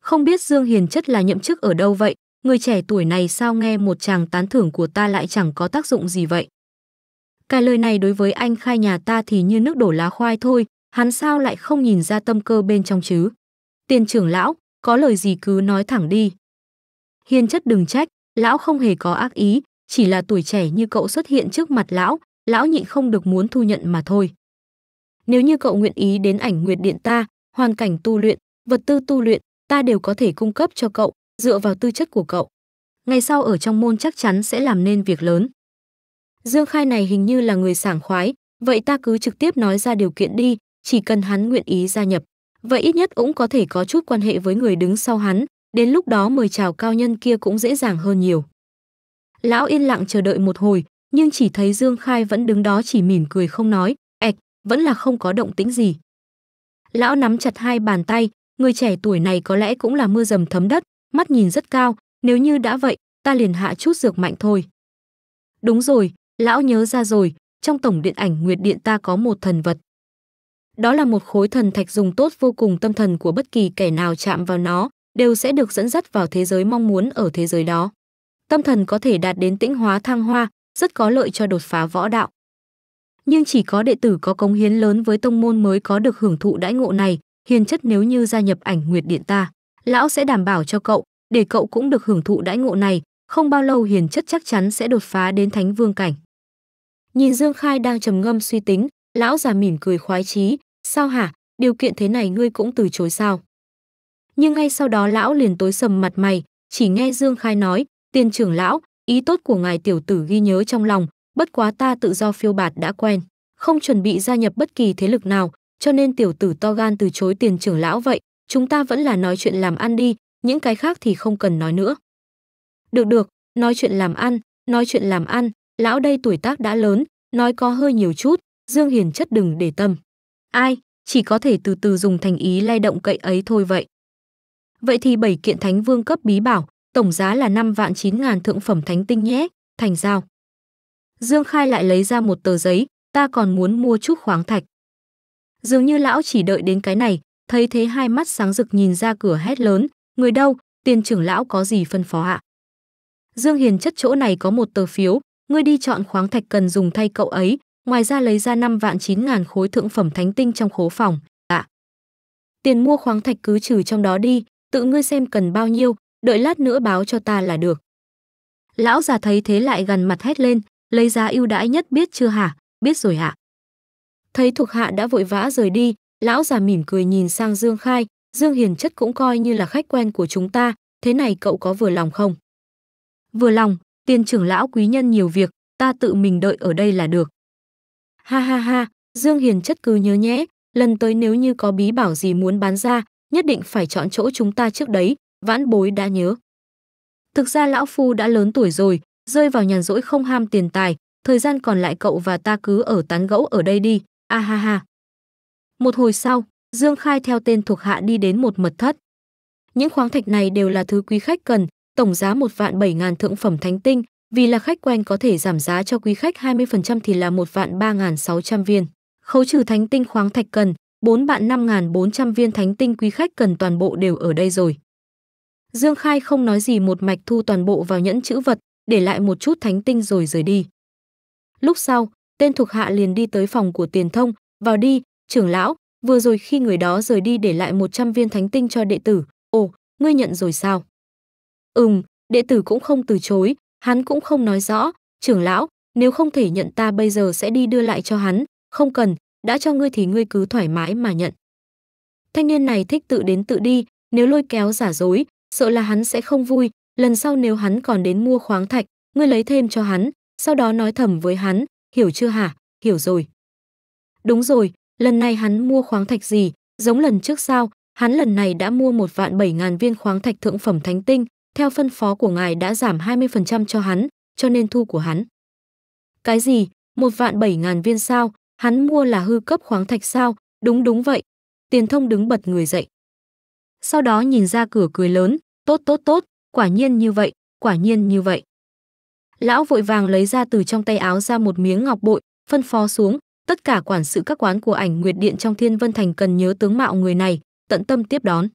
Không biết Dương hiền chất là nhậm chức ở đâu vậy, người trẻ tuổi này sao nghe một chàng tán thưởng của ta lại chẳng có tác dụng gì vậy? Cái lời này đối với anh Khai nhà ta thì như nước đổ lá khoai thôi, hắn sao lại không nhìn ra tâm cơ bên trong chứ? Tiền trưởng lão, có lời gì cứ nói thẳng đi. Hiền chất đừng trách, lão không hề có ác ý, chỉ là tuổi trẻ như cậu xuất hiện trước mặt lão, lão nhịn không được muốn thu nhận mà thôi. Nếu như cậu nguyện ý đến Ảnh Nguyệt Điện ta, hoàn cảnh tu luyện, vật tư tu luyện, ta đều có thể cung cấp cho cậu, dựa vào tư chất của cậu. Ngày sau ở trong môn chắc chắn sẽ làm nên việc lớn. Dương Khai này hình như là người sảng khoái, vậy ta cứ trực tiếp nói ra điều kiện đi, chỉ cần hắn nguyện ý gia nhập. Vậy ít nhất cũng có thể có chút quan hệ với người đứng sau hắn, đến lúc đó mời chào cao nhân kia cũng dễ dàng hơn nhiều. Lão yên lặng chờ đợi một hồi, nhưng chỉ thấy Dương Khai vẫn đứng đó chỉ mỉm cười không nói, ẹc, vẫn là không có động tĩnh gì. Lão nắm chặt hai bàn tay, người trẻ tuổi này có lẽ cũng là mưa dầm thấm đất, mắt nhìn rất cao, nếu như đã vậy, ta liền hạ chút dược mạnh thôi. Đúng rồi, lão nhớ ra rồi, trong tổng điện Ảnh Nguyệt Điện ta có một thần vật. Đó là một khối thần thạch dùng tốt vô cùng, tâm thần của bất kỳ kẻ nào chạm vào nó đều sẽ được dẫn dắt vào thế giới mong muốn ở thế giới đó. Tâm thần có thể đạt đến tĩnh hóa thăng hoa, rất có lợi cho đột phá võ đạo. Nhưng chỉ có đệ tử có cống hiến lớn với tông môn mới có được hưởng thụ đãi ngộ này, hiền chất nếu như gia nhập Ảnh Nguyệt Điện ta, lão sẽ đảm bảo cho cậu, để cậu cũng được hưởng thụ đãi ngộ này, không bao lâu hiền chất chắc chắn sẽ đột phá đến thánh vương cảnh. Nhìn Dương Khai đang trầm ngâm suy tính, lão già mỉm cười khoái chí, sao hả, điều kiện thế này ngươi cũng từ chối sao? Nhưng ngay sau đó lão liền tối sầm mặt mày, chỉ nghe Dương Khai nói, tiền trưởng lão, ý tốt của ngài tiểu tử ghi nhớ trong lòng, bất quá ta tự do phiêu bạt đã quen, không chuẩn bị gia nhập bất kỳ thế lực nào, cho nên tiểu tử to gan từ chối tiền trưởng lão vậy, chúng ta vẫn là nói chuyện làm ăn đi, những cái khác thì không cần nói nữa. Được được, nói chuyện làm ăn, nói chuyện làm ăn, lão đây tuổi tác đã lớn, nói có hơi nhiều chút, Dương hiền chất đừng để tâm. Ai, chỉ có thể từ từ dùng thành ý lay động cậy ấy thôi vậy. Vậy thì bảy kiện thánh vương cấp bí bảo, tổng giá là năm vạn chín ngàn thượng phẩm thánh tinh nhé, thành giao. Dương Khai lại lấy ra một tờ giấy, ta còn muốn mua chút khoáng thạch. Dường như lão chỉ đợi đến cái này, thấy thế hai mắt sáng rực nhìn ra cửa hét lớn, người đâu, tiền trưởng lão có gì phân phó ạ? Dương hiền chất chỗ này có một tờ phiếu, ngươi đi chọn khoáng thạch cần dùng thay cậu ấy, ngoài ra lấy ra năm vạn chín ngàn khối thượng phẩm thánh tinh trong khố phòng, ạ. À. Tiền mua khoáng thạch cứ trừ trong đó đi, tự ngươi xem cần bao nhiêu, đợi lát nữa báo cho ta là được. Lão già thấy thế lại gần mặt hét lên, lấy giá ưu đãi nhất biết chưa hả? Biết rồi hả? Thấy thuộc hạ đã vội vã rời đi, lão già mỉm cười nhìn sang Dương Khai, Dương hiền chất cũng coi như là khách quen của chúng ta, thế này cậu có vừa lòng không? Vừa lòng, tiền trưởng lão quý nhân nhiều việc, ta tự mình đợi ở đây là được. Ha ha ha, Dương hiền chất cứ nhớ nhé, lần tới nếu như có bí bảo gì muốn bán ra, nhất định phải chọn chỗ chúng ta trước đấy, vãn bối đã nhớ. Thực ra lão phu đã lớn tuổi rồi, rơi vào nhàn rỗi không ham tiền tài, thời gian còn lại cậu và ta cứ ở tán gẫu ở đây đi, a ha ha. Một hồi sau, Dương Khai theo tên thuộc hạ đi đến một mật thất. Những khoáng thạch này đều là thứ quý khách cần, tổng giá một vạn bảy ngàn thượng phẩm thánh tinh, vì là khách quen có thể giảm giá cho quý khách hai mươi phần trăm thì là một vạn ba ngàn sáu trăm viên. Khấu trừ thánh tinh khoáng thạch cần, bốn vạn năm ngàn bốn trăm viên thánh tinh quý khách cần toàn bộ đều ở đây rồi. Dương Khai không nói gì một mạch thu toàn bộ vào nhẫn chữ vật, để lại một chút thánh tinh rồi rời đi. Lúc sau, tên thuộc hạ liền đi tới phòng của Tiền Thông, vào đi, trưởng lão, vừa rồi khi người đó rời đi để lại một trăm viên thánh tinh cho đệ tử, ồ, ngươi nhận rồi sao? Ừm, đệ tử cũng không từ chối, hắn cũng không nói rõ, trưởng lão, nếu không thể nhận ta bây giờ sẽ đi đưa lại cho hắn, không cần, đã cho ngươi thì ngươi cứ thoải mái mà nhận. Thanh niên này thích tự đến tự đi, nếu lôi kéo giả dối, sợ là hắn sẽ không vui, lần sau nếu hắn còn đến mua khoáng thạch, ngươi lấy thêm cho hắn, sau đó nói thầm với hắn, hiểu chưa hả, hiểu rồi. Đúng rồi, lần này hắn mua khoáng thạch gì, giống lần trước sao, hắn lần này đã mua một vạn bảy ngàn viên khoáng thạch thượng phẩm thánh tinh, theo phân phó của ngài đã giảm hai mươi phần trăm cho hắn, cho nên thu của hắn. Cái gì, một vạn bảy ngàn viên sao, hắn mua là hư cấp khoáng thạch sao, đúng đúng vậy. Tiền Thông đứng bật người dậy. Sau đó nhìn ra cửa cười lớn, tốt tốt tốt, quả nhiên như vậy, quả nhiên như vậy. Lão vội vàng lấy ra từ trong tay áo ra một miếng ngọc bội, phân phó xuống, tất cả quản sự các quán của Ảnh Nguyệt Điện trong Thiên Vân Thành cần nhớ tướng mạo người này, tận tâm tiếp đón.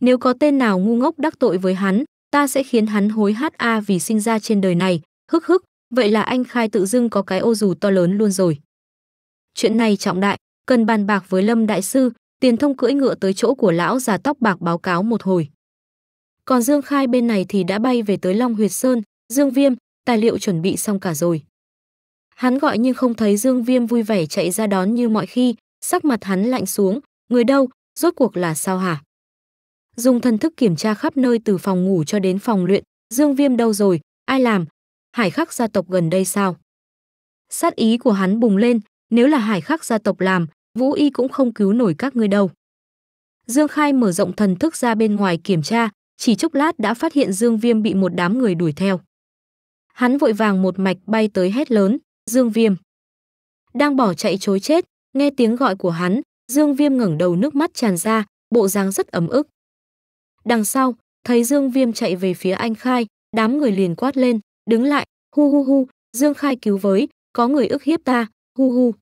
Nếu có tên nào ngu ngốc đắc tội với hắn, ta sẽ khiến hắn hối hắt a vì sinh ra trên đời này, hức hức, vậy là anh Khai tự dưng có cái ô dù to lớn luôn rồi. Chuyện này trọng đại, cần bàn bạc với Lâm đại sư. Tiền Thông cưỡi ngựa tới chỗ của lão già tóc bạc báo cáo một hồi. Còn Dương Khai bên này thì đã bay về tới Long Huyệt Sơn, Dương Viêm, tài liệu chuẩn bị xong cả rồi. Hắn gọi nhưng không thấy Dương Viêm vui vẻ chạy ra đón như mọi khi, sắc mặt hắn lạnh xuống, người đâu, rốt cuộc là sao hả? Dùng thần thức kiểm tra khắp nơi từ phòng ngủ cho đến phòng luyện, Dương Viêm đâu rồi, ai làm, Hải Khắc gia tộc gần đây sao? Sát ý của hắn bùng lên, nếu là Hải Khắc gia tộc làm, Vũ Y cũng không cứu nổi các ngươi đâu. Dương Khai mở rộng thần thức ra bên ngoài kiểm tra, chỉ chốc lát đã phát hiện Dương Viêm bị một đám người đuổi theo. Hắn vội vàng một mạch bay tới hét lớn, Dương Viêm. Đang bỏ chạy chối chết, nghe tiếng gọi của hắn, Dương Viêm ngẩng đầu nước mắt tràn ra, bộ dáng rất ấm ức. Đằng sau, thấy Dương Viêm chạy về phía anh Khai, đám người liền quát lên, đứng lại, hu hu hu, Dương Khai cứu với, có người ức hiếp ta, hu hu.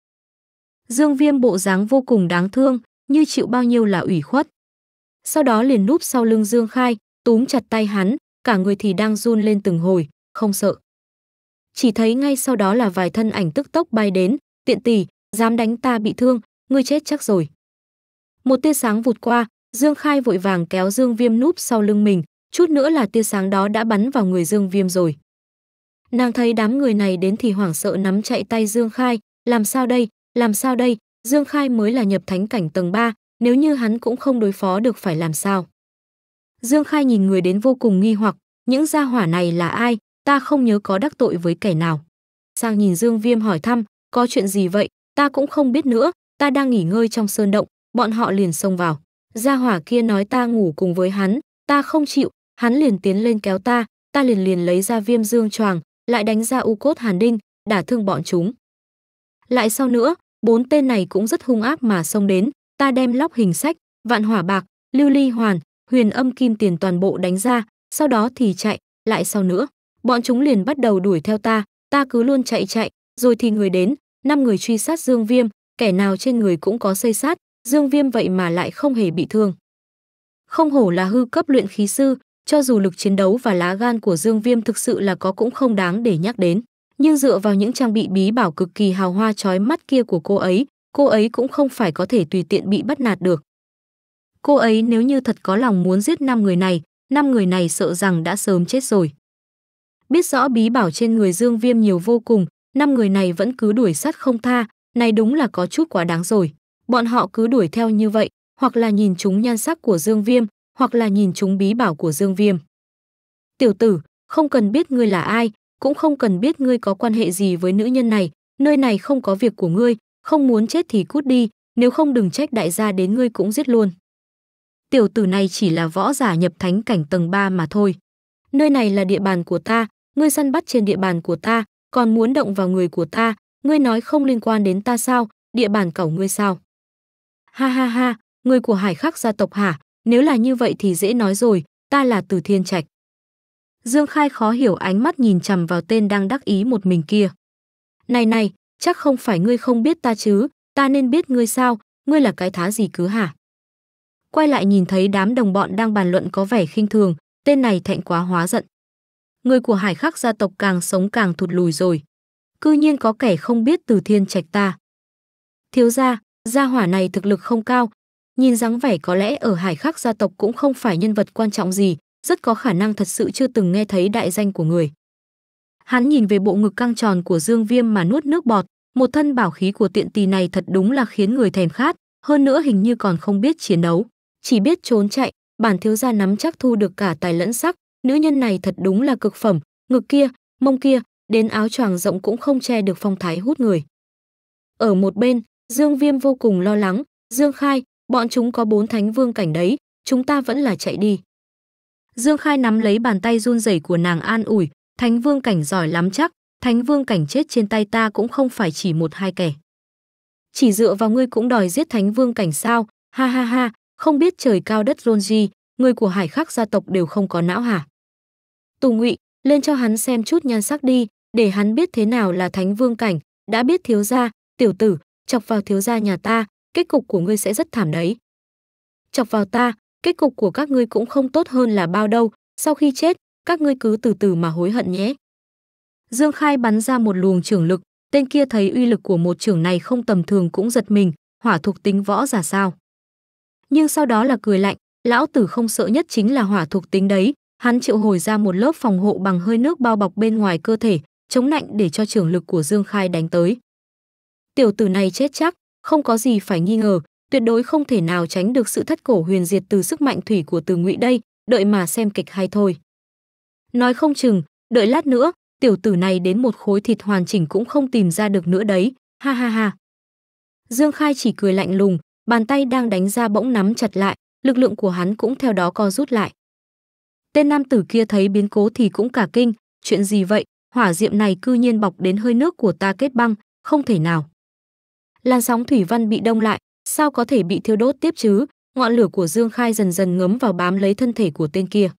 Dương Viêm bộ dáng vô cùng đáng thương, như chịu bao nhiêu là ủy khuất. Sau đó liền núp sau lưng Dương Khai, túm chặt tay hắn, cả người thì đang run lên từng hồi, không sợ. Chỉ thấy ngay sau đó là vài thân ảnh tức tốc bay đến, tiện tỷ, dám đánh ta bị thương, ngươi chết chắc rồi. Một tia sáng vụt qua, Dương Khai vội vàng kéo Dương Viêm núp sau lưng mình, chút nữa là tia sáng đó đã bắn vào người Dương Viêm rồi. Nàng thấy đám người này đến thì hoảng sợ nắm chạy tay Dương Khai, làm sao đây? Làm sao đây, Dương Khai mới là nhập thánh cảnh tầng ba, nếu như hắn cũng không đối phó được phải làm sao? Dương Khai nhìn người đến vô cùng nghi hoặc, những gia hỏa này là ai, ta không nhớ có đắc tội với kẻ nào. Sang nhìn Dương Viêm hỏi thăm, có chuyện gì vậy, ta cũng không biết nữa, ta đang nghỉ ngơi trong sơn động, bọn họ liền xông vào. Gia hỏa kia nói ta ngủ cùng với hắn, ta không chịu, hắn liền tiến lên kéo ta, ta liền liền lấy ra viêm dương choàng, lại đánh ra u cốt hàn đinh, đả thương bọn chúng. Lại sau nữa, bốn tên này cũng rất hung ác mà xông đến, ta đem lóc hình sách, vạn hỏa bạc, lưu ly hoàn, huyền âm kim tiền toàn bộ đánh ra, sau đó thì chạy, lại sau nữa. Bọn chúng liền bắt đầu đuổi theo ta, ta cứ luôn chạy chạy, rồi thì người đến, năm người truy sát Dương Viêm, kẻ nào trên người cũng có xây sát, Dương Viêm vậy mà lại không hề bị thương. Không hổ là hư cấp luyện khí sư, cho dù lực chiến đấu và lá gan của Dương Viêm thực sự là có cũng không đáng để nhắc đến. Nhưng dựa vào những trang bị bí bảo cực kỳ hào hoa chói mắt kia của cô ấy, cô ấy cũng không phải có thể tùy tiện bị bắt nạt được. Cô ấy nếu như thật có lòng muốn giết năm người này, năm người này sợ rằng đã sớm chết rồi. Biết rõ bí bảo trên người Dương Viêm nhiều vô cùng, năm người này vẫn cứ đuổi sát không tha, này đúng là có chút quá đáng rồi. Bọn họ cứ đuổi theo như vậy, hoặc là nhìn chúng nhan sắc của Dương Viêm, hoặc là nhìn chúng bí bảo của Dương Viêm. Tiểu tử, không cần biết ngươi là ai, cũng không cần biết ngươi có quan hệ gì với nữ nhân này, nơi này không có việc của ngươi, không muốn chết thì cút đi, nếu không đừng trách đại gia đến ngươi cũng giết luôn. Tiểu tử này chỉ là võ giả nhập thánh cảnh tầng ba mà thôi. Nơi này là địa bàn của ta, ngươi săn bắt trên địa bàn của ta, còn muốn động vào người của ta, ngươi nói không liên quan đến ta sao, địa bàn cẩu ngươi sao? Ha ha ha, người của Hải Khắc gia tộc hả? Nếu là như vậy thì dễ nói rồi, ta là Từ Thiên Trạch. Dương Khai khó hiểu ánh mắt nhìn chằm vào tên đang đắc ý một mình kia. Này này, chắc không phải ngươi không biết ta chứ, ta nên biết ngươi sao, ngươi là cái thá gì cứ hả? Quay lại nhìn thấy đám đồng bọn đang bàn luận có vẻ khinh thường, tên này thẹn quá hóa giận. Người của Hải Khắc gia tộc càng sống càng thụt lùi rồi. Cư nhiên có kẻ không biết Từ Thiên Trạch ta. Thiếu gia, gia hỏa này thực lực không cao, nhìn dáng vẻ có lẽ ở Hải Khắc gia tộc cũng không phải nhân vật quan trọng gì, rất có khả năng thật sự chưa từng nghe thấy đại danh của người. Hắn nhìn về bộ ngực căng tròn của Dương Viêm mà nuốt nước bọt, một thân bảo khí của tiện tỳ này thật đúng là khiến người thèm khát, hơn nữa hình như còn không biết chiến đấu, chỉ biết trốn chạy, bản thiếu gia nắm chắc thu được cả tài lẫn sắc, nữ nhân này thật đúng là cực phẩm, ngực kia, mông kia, đến áo choàng rộng cũng không che được phong thái hút người. Ở một bên, Dương Viêm vô cùng lo lắng, Dương Khai, bọn chúng có bốn thánh vương cảnh đấy, chúng ta vẫn là chạy đi. Dương Khai nắm lấy bàn tay run rẩy của nàng an ủi, thánh vương cảnh giỏi lắm chắc, thánh vương cảnh chết trên tay ta cũng không phải chỉ một hai kẻ. Chỉ dựa vào ngươi cũng đòi giết thánh vương cảnh sao, ha ha ha, không biết trời cao đất rôn gì, người của Hải Khắc gia tộc đều không có não hả? Tù Ngụy, lên cho hắn xem chút nhan sắc đi, để hắn biết thế nào là thánh vương cảnh, đã biết thiếu gia, tiểu tử, chọc vào thiếu gia nhà ta, kết cục của ngươi sẽ rất thảm đấy. Chọc vào ta, kết cục của các ngươi cũng không tốt hơn là bao đâu, sau khi chết, các ngươi cứ từ từ mà hối hận nhé. Dương Khai bắn ra một luồng chưởng lực, tên kia thấy uy lực của một chưởng này không tầm thường cũng giật mình, hỏa thuộc tính võ giả sao? Nhưng sau đó là cười lạnh, lão tử không sợ nhất chính là hỏa thuộc tính đấy, hắn triệu hồi ra một lớp phòng hộ bằng hơi nước bao bọc bên ngoài cơ thể, chống nạnh để cho chưởng lực của Dương Khai đánh tới. Tiểu tử này chết chắc, không có gì phải nghi ngờ, tuyệt đối không thể nào tránh được sự thất cổ huyền diệt từ sức mạnh thủy của Từ Ngụy đây, đợi mà xem kịch hay thôi. Nói không chừng, đợi lát nữa, tiểu tử này đến một khối thịt hoàn chỉnh cũng không tìm ra được nữa đấy, ha ha ha. Dương Khai chỉ cười lạnh lùng, bàn tay đang đánh ra bỗng nắm chặt lại, lực lượng của hắn cũng theo đó co rút lại. Tên nam tử kia thấy biến cố thì cũng cả kinh, chuyện gì vậy, hỏa diệm này cư nhiên bọc đến hơi nước của ta kết băng, không thể nào. Làn sóng thủy văn bị đông lại, sao có thể bị thiêu đốt tiếp chứ, ngọn lửa của Dương Khai dần dần ngấm vào bám lấy thân thể của tên kia.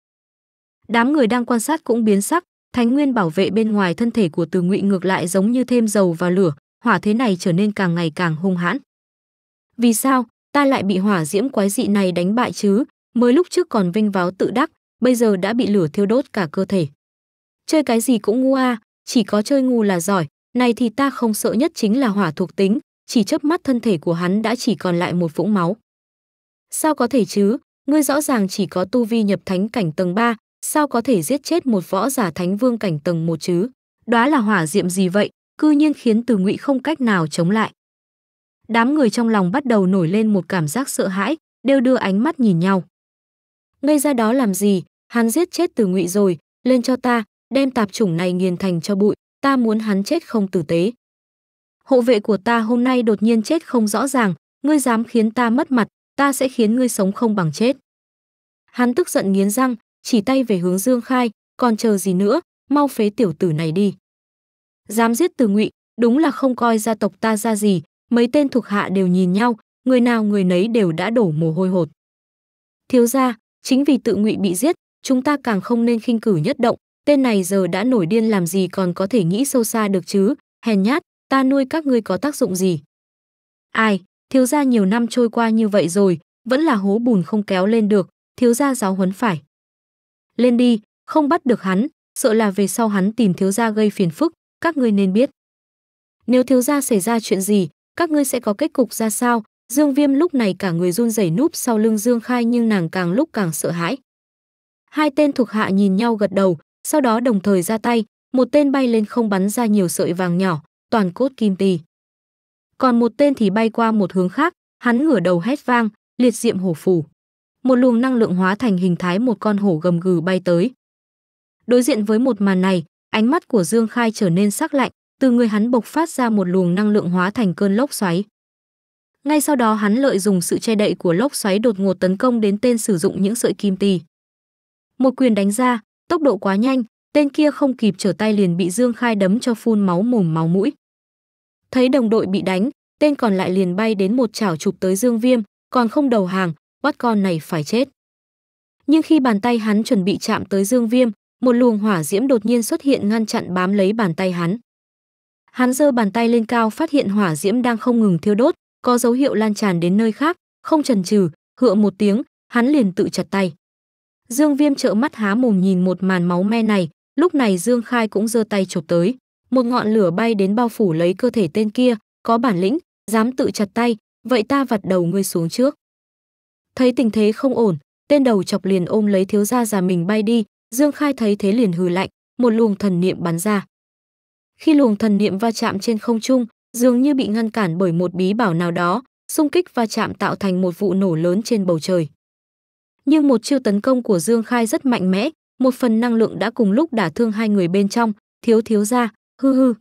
Đám người đang quan sát cũng biến sắc, thánh nguyên bảo vệ bên ngoài thân thể của Từ Ngụy ngược lại giống như thêm dầu vào lửa, hỏa thế này trở nên càng ngày càng hung hãn. Vì sao, ta lại bị hỏa diễm quái dị này đánh bại chứ, mới lúc trước còn vinh váo tự đắc, bây giờ đã bị lửa thiêu đốt cả cơ thể. Chơi cái gì cũng ngu à, chỉ có chơi ngu là giỏi, này thì ta không sợ nhất chính là hỏa thuộc tính. Chỉ chớp mắt thân thể của hắn đã chỉ còn lại một vũng máu. Sao có thể chứ, ngươi rõ ràng chỉ có tu vi nhập thánh cảnh tầng ba, sao có thể giết chết một võ giả thánh vương cảnh tầng một chứ? Đó là hỏa diệm gì vậy, cư nhiên khiến Từ Ngụy không cách nào chống lại. Đám người trong lòng bắt đầu nổi lên một cảm giác sợ hãi, đều đưa ánh mắt nhìn nhau. Ngây ra đó làm gì, hắn giết chết Từ Ngụy rồi, lên cho ta, đem tạp chủng này nghiền thành cho bụi, ta muốn hắn chết không tử tế. Hộ vệ của ta hôm nay đột nhiên chết không rõ ràng, ngươi dám khiến ta mất mặt, ta sẽ khiến ngươi sống không bằng chết. Hắn tức giận nghiến răng, chỉ tay về hướng Dương Khai, còn chờ gì nữa, mau phế tiểu tử này đi. Dám giết Từ Ngụy, đúng là không coi gia tộc ta ra gì, mấy tên thuộc hạ đều nhìn nhau, người nào người nấy đều đã đổ mồ hôi hột. Thiếu gia, chính vì Từ Ngụy bị giết, chúng ta càng không nên khinh cử nhất động, tên này giờ đã nổi điên làm gì còn có thể nghĩ sâu xa được chứ, hèn nhát. Ta nuôi các ngươi có tác dụng gì? Ai, thiếu gia nhiều năm trôi qua như vậy rồi, vẫn là hố bùn không kéo lên được, thiếu gia giáo huấn phải. Lên đi, không bắt được hắn, sợ là về sau hắn tìm thiếu gia gây phiền phức, các ngươi nên biết. Nếu thiếu gia xảy ra chuyện gì, các ngươi sẽ có kết cục ra sao? Dương Viêm lúc này cả người run rẩy núp sau lưng Dương Khai nhưng nàng càng lúc càng sợ hãi. Hai tên thuộc hạ nhìn nhau gật đầu, sau đó đồng thời ra tay, một tên bay lên không bắn ra nhiều sợi vàng nhỏ. Toàn cốt kim tì. Còn một tên thì bay qua một hướng khác, hắn ngửa đầu hét vang, liệt diệm hổ phủ. Một luồng năng lượng hóa thành hình thái một con hổ gầm gừ bay tới. Đối diện với một màn này, ánh mắt của Dương Khai trở nên sắc lạnh, từ người hắn bộc phát ra một luồng năng lượng hóa thành cơn lốc xoáy. Ngay sau đó hắn lợi dùng sự che đậy của lốc xoáy đột ngột tấn công đến tên sử dụng những sợi kim tì. Một quyền đánh ra, tốc độ quá nhanh, tên kia không kịp trở tay liền bị Dương Khai đấm cho phun máu mồm máu mũi. Thấy đồng đội bị đánh, tên còn lại liền bay đến một chảo chụp tới Dương Viêm, còn không đầu hàng, bắt con này phải chết. Nhưng khi bàn tay hắn chuẩn bị chạm tới Dương Viêm, một luồng hỏa diễm đột nhiên xuất hiện ngăn chặn bám lấy bàn tay hắn. Hắn giơ bàn tay lên cao, phát hiện hỏa diễm đang không ngừng thiêu đốt, có dấu hiệu lan tràn đến nơi khác, không chần chừ, hựa một tiếng, hắn liền tự chặt tay. Dương Viêm trợn mắt há mồm nhìn một màn máu me này, lúc này Dương Khai cũng giơ tay chụp tới, một ngọn lửa bay đến bao phủ lấy cơ thể tên kia, có bản lĩnh, dám tự chặt tay, vậy ta vặt đầu ngươi xuống trước. Thấy tình thế không ổn, tên đầu chọc liền ôm lấy thiếu gia già mình bay đi, Dương Khai thấy thế liền hừ lạnh, một luồng thần niệm bắn ra. Khi luồng thần niệm va chạm trên không trung, dường như bị ngăn cản bởi một bí bảo nào đó, xung kích va chạm tạo thành một vụ nổ lớn trên bầu trời. Nhưng một chiêu tấn công của Dương Khai rất mạnh mẽ, một phần năng lượng đã cùng lúc đả thương hai người bên trong, thiếu thiếu gia, hư hư.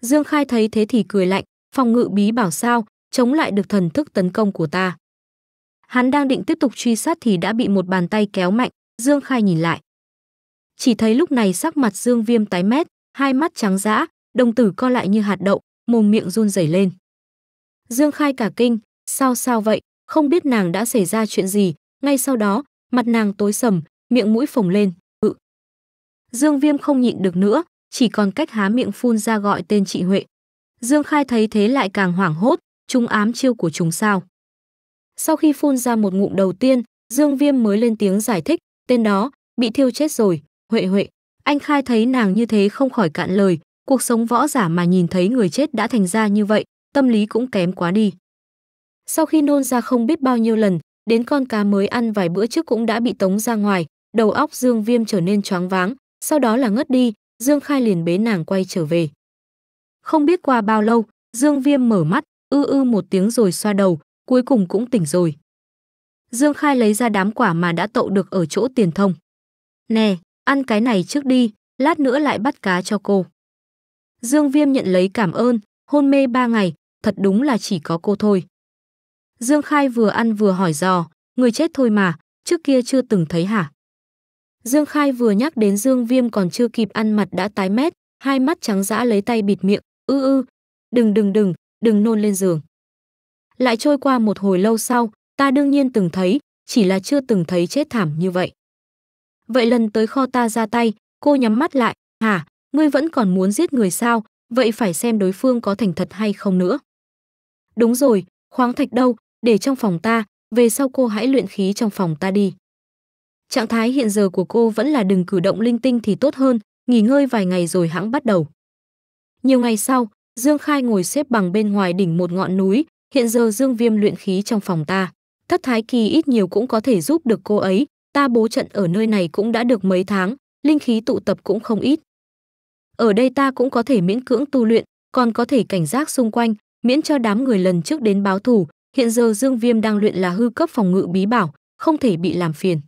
Dương Khai thấy thế thì cười lạnh, phòng ngự bí bảo sao, chống lại được thần thức tấn công của ta. Hắn đang định tiếp tục truy sát thì đã bị một bàn tay kéo mạnh, Dương Khai nhìn lại. Chỉ thấy lúc này sắc mặt Dương Viêm tái mét, hai mắt trắng dã, đồng tử co lại như hạt đậu, mồm miệng run rẩy lên. Dương Khai cả kinh, sao sao vậy, không biết nàng đã xảy ra chuyện gì, ngay sau đó, mặt nàng tối sầm, miệng mũi phồng lên, ừ. Dương Viêm không nhịn được nữa, chỉ còn cách há miệng phun ra gọi tên chị Huệ. Dương Khai thấy thế lại càng hoảng hốt, chúng ám chiêu của chúng sao. Sau khi phun ra một ngụm đầu tiên, Dương Viêm mới lên tiếng giải thích, tên đó, bị thiêu chết rồi, Huệ Huệ. Anh Khai thấy nàng như thế không khỏi cạn lời, cuộc sống võ giả mà nhìn thấy người chết đã thành ra như vậy, tâm lý cũng kém quá đi. Sau khi nôn ra không biết bao nhiêu lần, đến con cá mới ăn vài bữa trước cũng đã bị tống ra ngoài, đầu óc Dương Viêm trở nên choáng váng, sau đó là ngất đi, Dương Khai liền bế nàng quay trở về. Không biết qua bao lâu, Dương Viêm mở mắt, ư ư một tiếng rồi xoa đầu, cuối cùng cũng tỉnh rồi. Dương Khai lấy ra đám quả mà đã tậu được ở chỗ Tiền Thông. Nè, ăn cái này trước đi, lát nữa lại bắt cá cho cô. Dương Viêm nhận lấy cảm ơn, hôn mê ba ngày, thật đúng là chỉ có cô thôi. Dương Khai vừa ăn vừa hỏi dò, người chết thôi mà, trước kia chưa từng thấy hả? Dương Khai vừa nhắc đến Dương Viêm còn chưa kịp ăn mặt đã tái mét, hai mắt trắng dã lấy tay bịt miệng, ư ư, đừng đừng đừng, đừng nôn lên giường. Lại trôi qua một hồi lâu sau, ta đương nhiên từng thấy, chỉ là chưa từng thấy chết thảm như vậy. Vậy lần tới kho ta ra tay, cô nhắm mắt lại, hả, ngươi vẫn còn muốn giết người sao, vậy phải xem đối phương có thành thật hay không nữa. Đúng rồi, khoáng thạch đâu, để trong phòng ta, về sau cô hãy luyện khí trong phòng ta đi. Trạng thái hiện giờ của cô vẫn là đừng cử động linh tinh thì tốt hơn, nghỉ ngơi vài ngày rồi hãng bắt đầu. Nhiều ngày sau, Dương Khai ngồi xếp bằng bên ngoài đỉnh một ngọn núi, hiện giờ Dương Viêm luyện khí trong phòng ta. Thất Thái Kỳ ít nhiều cũng có thể giúp được cô ấy, ta bố trận ở nơi này cũng đã được mấy tháng, linh khí tụ tập cũng không ít. Ở đây ta cũng có thể miễn cưỡng tu luyện, còn có thể cảnh giác xung quanh, miễn cho đám người lần trước đến báo thù. Hiện giờ Dương Viêm đang luyện là hư cấp phòng ngự bí bảo, không thể bị làm phiền.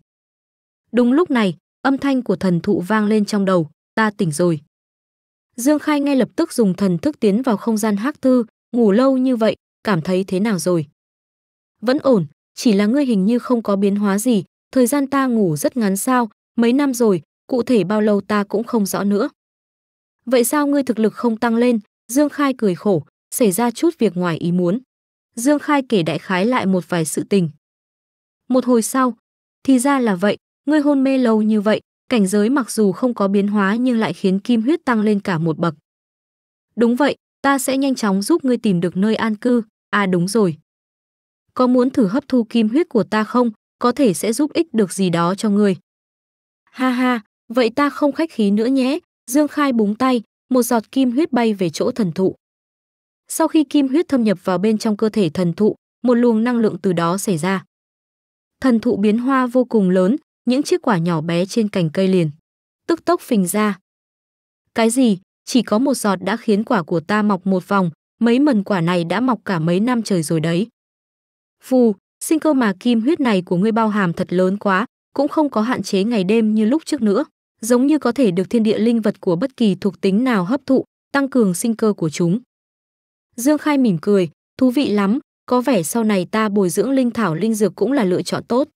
Đúng lúc này, âm thanh của thần thụ vang lên trong đầu, ta tỉnh rồi. Dương Khai ngay lập tức dùng thần thức tiến vào không gian hắc thư, ngủ lâu như vậy, cảm thấy thế nào rồi? Vẫn ổn, chỉ là ngươi hình như không có biến hóa gì, thời gian ta ngủ rất ngắn sao, mấy năm rồi, cụ thể bao lâu ta cũng không rõ nữa. Vậy sao ngươi thực lực không tăng lên? Dương Khai cười khổ, xảy ra chút việc ngoài ý muốn. Dương Khai kể đại khái lại một vài sự tình. Một hồi sau, thì ra là vậy, ngươi hôn mê lâu như vậy, cảnh giới mặc dù không có biến hóa nhưng lại khiến kim huyết tăng lên cả một bậc. Đúng vậy, ta sẽ nhanh chóng giúp ngươi tìm được nơi an cư, à đúng rồi. Có muốn thử hấp thu kim huyết của ta không, có thể sẽ giúp ích được gì đó cho ngươi. Ha ha, vậy ta không khách khí nữa nhé, Dương Khai búng tay, một giọt kim huyết bay về chỗ thần thụ. Sau khi kim huyết thâm nhập vào bên trong cơ thể thần thụ, một luồng năng lượng từ đó xảy ra. Thần thụ biến hoa vô cùng lớn, những chiếc quả nhỏ bé trên cành cây liền tức tốc phình ra. Cái gì? Chỉ có một giọt đã khiến quả của ta mọc một vòng, mấy mần quả này đã mọc cả mấy năm trời rồi đấy. Phù, sinh cơ mà kim huyết này của ngươi bao hàm thật lớn quá, cũng không có hạn chế ngày đêm như lúc trước nữa, giống như có thể được thiên địa linh vật của bất kỳ thuộc tính nào hấp thụ, tăng cường sinh cơ của chúng. Dương Khai mỉm cười, thú vị lắm, có vẻ sau này ta bồi dưỡng linh thảo linh dược cũng là lựa chọn tốt.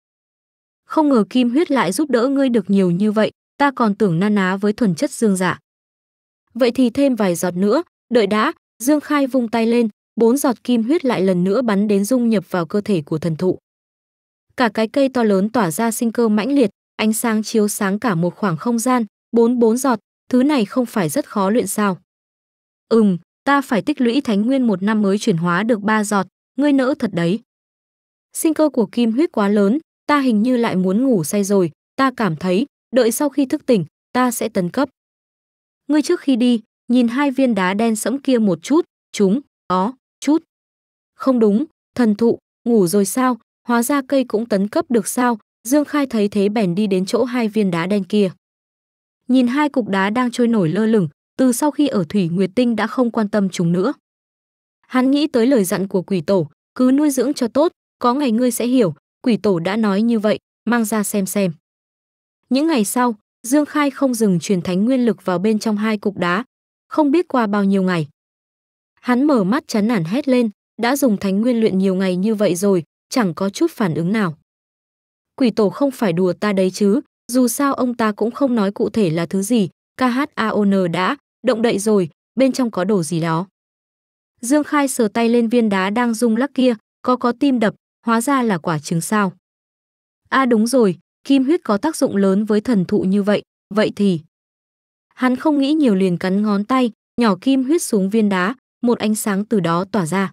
Không ngờ kim huyết lại giúp đỡ ngươi được nhiều như vậy, ta còn tưởng na ná với thuần chất dương giả. Vậy thì thêm vài giọt nữa, đợi đã, Dương Khai vung tay lên, bốn giọt kim huyết lại lần nữa bắn đến dung nhập vào cơ thể của thần thụ. Cả cái cây to lớn tỏa ra sinh cơ mãnh liệt, ánh sáng chiếu sáng cả một khoảng không gian, bốn bốn giọt, thứ này không phải rất khó luyện sao? Ừm, ta phải tích lũy thánh nguyên một năm mới chuyển hóa được ba giọt, ngươi nỡ thật đấy. Sinh cơ của kim huyết quá lớn, ta hình như lại muốn ngủ say rồi, ta cảm thấy, đợi sau khi thức tỉnh, ta sẽ tấn cấp. Ngươi trước khi đi, nhìn hai viên đá đen sẫm kia một chút, chúng, ó, chút. Không đúng, thần thụ, ngủ rồi sao, hóa ra cây cũng tấn cấp được sao, Dương Khai thấy thế bèn đi đến chỗ hai viên đá đen kia. Nhìn hai cục đá đang trôi nổi lơ lửng, từ sau khi ở Thủy Nguyệt Tinh đã không quan tâm chúng nữa. Hắn nghĩ tới lời dặn của quỷ tổ, cứ nuôi dưỡng cho tốt, có ngày ngươi sẽ hiểu, quỷ tổ đã nói như vậy, mang ra xem xem. Những ngày sau, Dương Khai không dừng truyền thánh nguyên lực vào bên trong hai cục đá, không biết qua bao nhiêu ngày. Hắn mở mắt chán nản hét lên, đã dùng thánh nguyên luyện nhiều ngày như vậy rồi, chẳng có chút phản ứng nào. Quỷ tổ không phải đùa ta đấy chứ, dù sao ông ta cũng không nói cụ thể là thứ gì, KHAON đã, động đậy rồi, bên trong có đồ gì đó. Dương Khai sờ tay lên viên đá đang rung lắc kia, có có tim đập, hóa ra là quả trứng sao. À đúng rồi, kim huyết có tác dụng lớn với thần thụ như vậy, vậy thì... Hắn không nghĩ nhiều liền cắn ngón tay, nhỏ kim huyết xuống viên đá, một ánh sáng từ đó tỏa ra.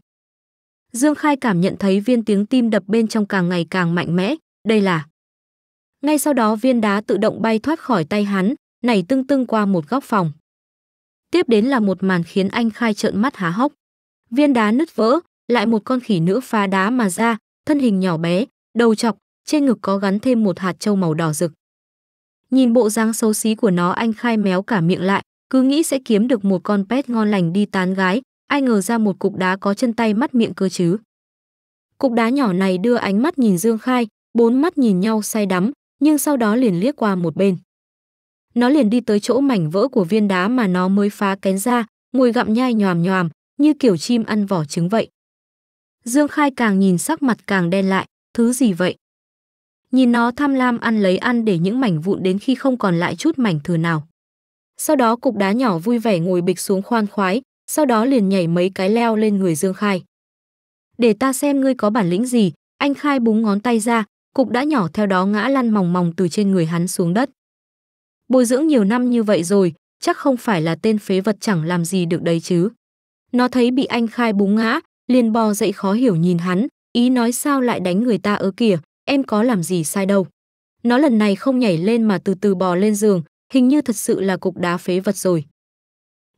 Dương Khai cảm nhận thấy viên tiếng tim đập bên trong càng ngày càng mạnh mẽ, đây là... Ngay sau đó viên đá tự động bay thoát khỏi tay hắn, nảy tưng tưng qua một góc phòng. Tiếp đến là một màn khiến anh Khai trợn mắt há hốc. Viên đá nứt vỡ, lại một con khỉ nữ phá đá mà ra, thân hình nhỏ bé, đầu chọc, trên ngực có gắn thêm một hạt châu màu đỏ rực. Nhìn bộ dáng xấu xí của nó, anh Khai méo cả miệng lại, cứ nghĩ sẽ kiếm được một con pet ngon lành đi tán gái, ai ngờ ra một cục đá có chân tay mắt miệng cơ chứ. Cục đá nhỏ này đưa ánh mắt nhìn Dương Khai, bốn mắt nhìn nhau say đắm, nhưng sau đó liền liếc qua một bên. Nó liền đi tới chỗ mảnh vỡ của viên đá mà nó mới phá kén ra, ngồi gặm nhai nhòm nhòm, như kiểu chim ăn vỏ trứng vậy. Dương Khai càng nhìn sắc mặt càng đen lại, thứ gì vậy? Nhìn nó tham lam ăn lấy ăn để những mảnh vụn đến khi không còn lại chút mảnh thừa nào. Sau đó cục đá nhỏ vui vẻ ngồi bịch xuống khoan khoái, sau đó liền nhảy mấy cái leo lên người Dương Khai. Để ta xem ngươi có bản lĩnh gì, anh Khai búng ngón tay ra, cục đá nhỏ theo đó ngã lăn mòng mòng từ trên người hắn xuống đất. Bồi dưỡng nhiều năm như vậy rồi, chắc không phải là tên phế vật chẳng làm gì được đấy chứ. Nó thấy bị anh Khai búng ngã, liền bò dậy khó hiểu nhìn hắn, ý nói sao lại đánh người ta ở kìa, em có làm gì sai đâu. Nó lần này không nhảy lên mà từ từ bò lên giường, hình như thật sự là cục đá phế vật rồi.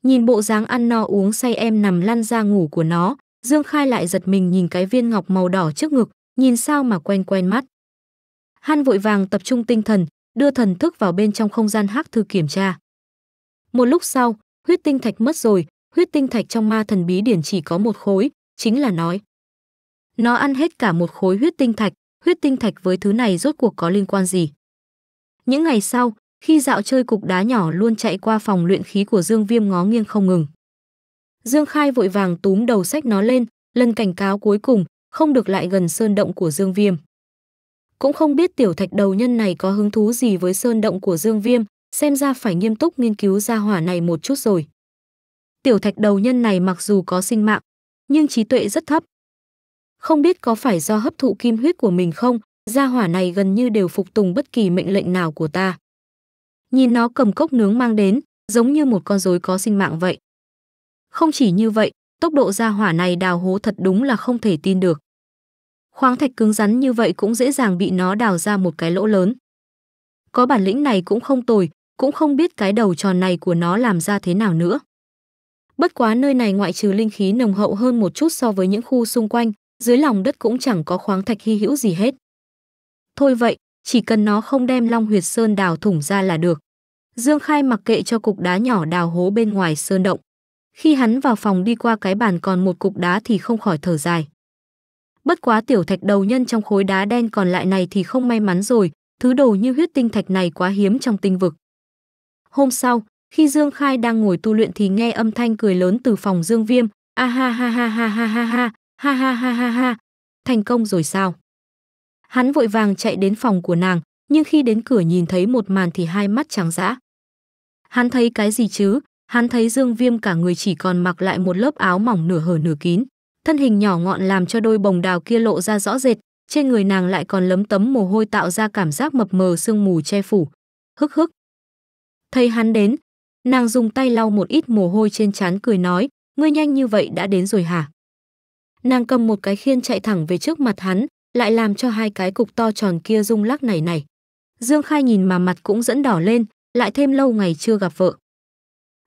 Nhìn bộ dáng ăn no uống say em nằm lăn ra ngủ của nó, Dương Khai lại giật mình nhìn cái viên ngọc màu đỏ trước ngực, nhìn sao mà quen quen mắt. Hắn vội vàng tập trung tinh thần, đưa thần thức vào bên trong không gian hắc thư kiểm tra. Một lúc sau, huyết tinh thạch mất rồi, huyết tinh thạch trong ma thần bí điển chỉ có một khối, chính là nói. Nó ăn hết cả một khối huyết tinh thạch, huyết tinh thạch với thứ này rốt cuộc có liên quan gì? Những ngày sau, khi dạo chơi cục đá nhỏ luôn chạy qua phòng luyện khí của Dương Viêm ngó nghiêng không ngừng. Dương Khai vội vàng túm đầu xách nó lên, lần cảnh cáo cuối cùng, không được lại gần sơn động của Dương Viêm. Cũng không biết tiểu thạch đầu nhân này có hứng thú gì với sơn động của Dương Viêm, xem ra phải nghiêm túc nghiên cứu gia hỏa này một chút rồi. Tiểu thạch đầu nhân này mặc dù có sinh mạng, nhưng trí tuệ rất thấp. Không biết có phải do hấp thụ kim huyết của mình không, gia hỏa này gần như đều phục tùng bất kỳ mệnh lệnh nào của ta. Nhìn nó cầm cốc nướng mang đến, giống như một con rối có sinh mạng vậy. Không chỉ như vậy, tốc độ gia hỏa này đào hố thật đúng là không thể tin được. Khoáng thạch cứng rắn như vậy cũng dễ dàng bị nó đào ra một cái lỗ lớn. Có bản lĩnh này cũng không tồi, cũng không biết cái đầu tròn này của nó làm ra thế nào nữa. Bất quá nơi này ngoại trừ linh khí nồng hậu hơn một chút so với những khu xung quanh, dưới lòng đất cũng chẳng có khoáng thạch hy hữu gì hết. Thôi vậy, chỉ cần nó không đem Long Huyệt Sơn đào thủng ra là được. Dương Khai mặc kệ cho cục đá nhỏ đào hố bên ngoài sơn động. Khi hắn vào phòng đi qua cái bàn còn một cục đá thì không khỏi thở dài. Bất quá tiểu thạch đầu nhân trong khối đá đen còn lại này thì không may mắn rồi, thứ đồ như huyết tinh thạch này quá hiếm trong tinh vực. Hôm sau, khi Dương Khai đang ngồi tu luyện thì nghe âm thanh cười lớn từ phòng Dương Viêm, a ha ha ha ha ha ha ha, ha ha ha ha ha, thành công rồi sao? Hắn vội vàng chạy đến phòng của nàng, nhưng khi đến cửa nhìn thấy một màn thì hai mắt trắng dã. Hắn thấy cái gì chứ? Hắn thấy Dương Viêm cả người chỉ còn mặc lại một lớp áo mỏng nửa hở nửa kín, thân hình nhỏ ngọn làm cho đôi bồng đào kia lộ ra rõ rệt, trên người nàng lại còn lấm tấm mồ hôi tạo ra cảm giác mập mờ sương mù che phủ. Hức hức. Thấy hắn đến, nàng dùng tay lau một ít mồ hôi trên trán cười nói, ngươi nhanh như vậy đã đến rồi hả? Nàng cầm một cái khiên chạy thẳng về trước mặt hắn, lại làm cho hai cái cục to tròn kia rung lắc này này. Dương Khai nhìn mà mặt cũng dẫn đỏ lên, lại thêm lâu ngày chưa gặp vợ.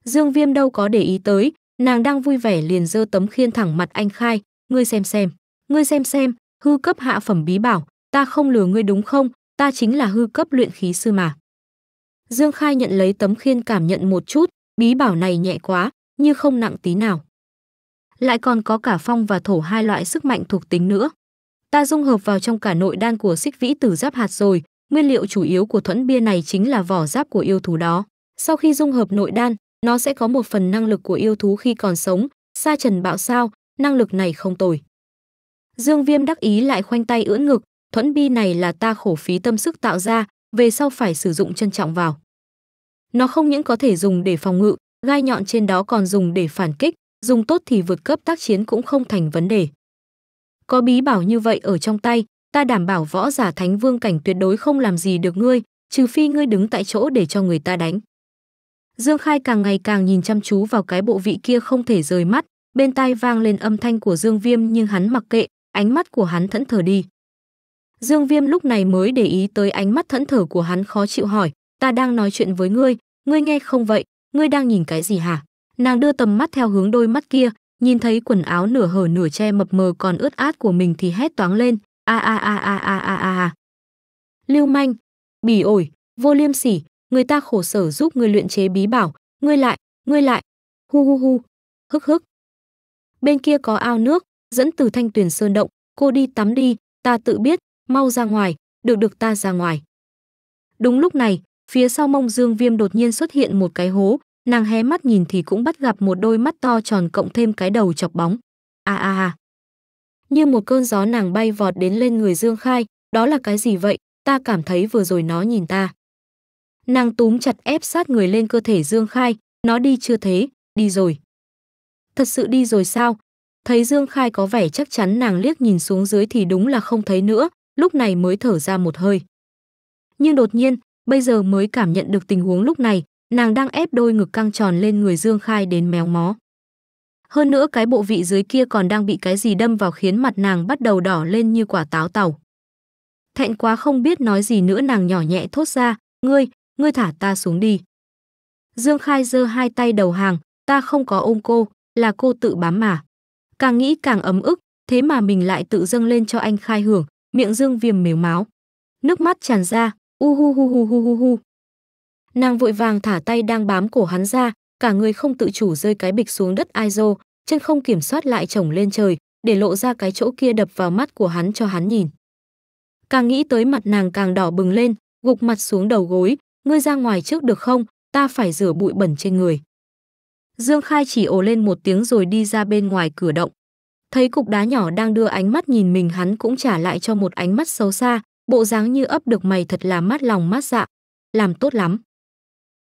Dương Viêm đâu có để ý tới, nàng đang vui vẻ liền giơ tấm khiên thẳng mặt anh Khai, ngươi xem xem, ngươi xem xem, hư cấp hạ phẩm bí bảo, ta không lừa ngươi đúng không, ta chính là hư cấp luyện khí sư mà. Dương Khai nhận lấy tấm khiên cảm nhận một chút, bí bảo này nhẹ quá, như không nặng tí nào. Lại còn có cả phong và thổ hai loại sức mạnh thuộc tính nữa. Ta dung hợp vào trong cả nội đan của Xích Vĩ Tử Giáp hạt rồi, nguyên liệu chủ yếu của thuẫn bia này chính là vỏ giáp của yêu thú đó. Sau khi dung hợp nội đan, nó sẽ có một phần năng lực của yêu thú khi còn sống, sa trần bạo sao, năng lực này không tồi. Dương Viêm đắc ý lại khoanh tay ưỡn ngực, thuẫn bi này là ta khổ phí tâm sức tạo ra, về sau phải sử dụng trân trọng vào. Nó không những có thể dùng để phòng ngự, gai nhọn trên đó còn dùng để phản kích, dùng tốt thì vượt cấp tác chiến cũng không thành vấn đề. Có bí bảo như vậy ở trong tay, ta đảm bảo võ giả thánh vương cảnh tuyệt đối không làm gì được ngươi, trừ phi ngươi đứng tại chỗ để cho người ta đánh. Dương Khai càng ngày càng nhìn chăm chú vào cái bộ vị kia không thể rời mắt, bên tai vang lên âm thanh của Dương Viêm nhưng hắn mặc kệ, ánh mắt của hắn thẫn thờ đi. Dương Viêm lúc này mới để ý tới ánh mắt thẫn thờ của hắn, khó chịu hỏi, ta đang nói chuyện với ngươi, ngươi nghe không vậy, ngươi đang nhìn cái gì hả? Nàng đưa tầm mắt theo hướng đôi mắt kia, nhìn thấy quần áo nửa hở nửa che mập mờ còn ướt át của mình thì hét toáng lên, a a a a a a a. Lưu manh, bỉ ổi, vô liêm sỉ, người ta khổ sở giúp ngươi luyện chế bí bảo, ngươi lại, ngươi lại, hu hu hu, hức hức. Bên kia có ao nước, dẫn từ Thanh Tuyền Sơn động, cô đi tắm đi, ta tự biết, mau ra ngoài, được được ta ra ngoài. Đúng lúc này, phía sau mông Dương Viêm đột nhiên xuất hiện một cái hố, nàng hé mắt nhìn thì cũng bắt gặp một đôi mắt to tròn cộng thêm cái đầu chọc bóng. À à à. Như một cơn gió nàng bay vọt đến lên người Dương Khai, đó là cái gì vậy, ta cảm thấy vừa rồi nó nhìn ta. Nàng túm chặt ép sát người lên cơ thể Dương Khai, nó đi chưa thế, đi rồi. Thật sự đi rồi sao? Thấy Dương Khai có vẻ chắc chắn, nàng liếc nhìn xuống dưới thì đúng là không thấy nữa, lúc này mới thở ra một hơi. Nhưng đột nhiên, bây giờ mới cảm nhận được tình huống lúc này, nàng đang ép đôi ngực căng tròn lên người Dương Khai đến méo mó. Hơn nữa cái bộ vị dưới kia còn đang bị cái gì đâm vào khiến mặt nàng bắt đầu đỏ lên như quả táo tàu. Thẹn quá không biết nói gì nữa, nàng nhỏ nhẹ thốt ra, ngươi, ngươi thả ta xuống đi. Dương Khai giơ hai tay đầu hàng, ta không có ôm cô, là cô tự bám mà. Càng nghĩ càng ấm ức, thế mà mình lại tự dâng lên cho anh Khai hưởng, miệng Dương Viêm mếu máo. Nước mắt tràn ra, u hu hu hu hu hu hu. Nàng vội vàng thả tay đang bám cổ hắn ra, cả người không tự chủ rơi cái bịch xuống đất ai dô, chân không kiểm soát lại chổng lên trời, để lộ ra cái chỗ kia đập vào mắt của hắn cho hắn nhìn. Càng nghĩ tới mặt nàng càng đỏ bừng lên, gục mặt xuống đầu gối, ngươi ra ngoài trước được không, ta phải rửa bụi bẩn trên người. Dương Khai chỉ ồ lên một tiếng rồi đi ra bên ngoài cửa động. Thấy cục đá nhỏ đang đưa ánh mắt nhìn mình, hắn cũng trả lại cho một ánh mắt xấu xa, bộ dáng như ấp được mày thật là mát lòng mát dạ, làm tốt lắm.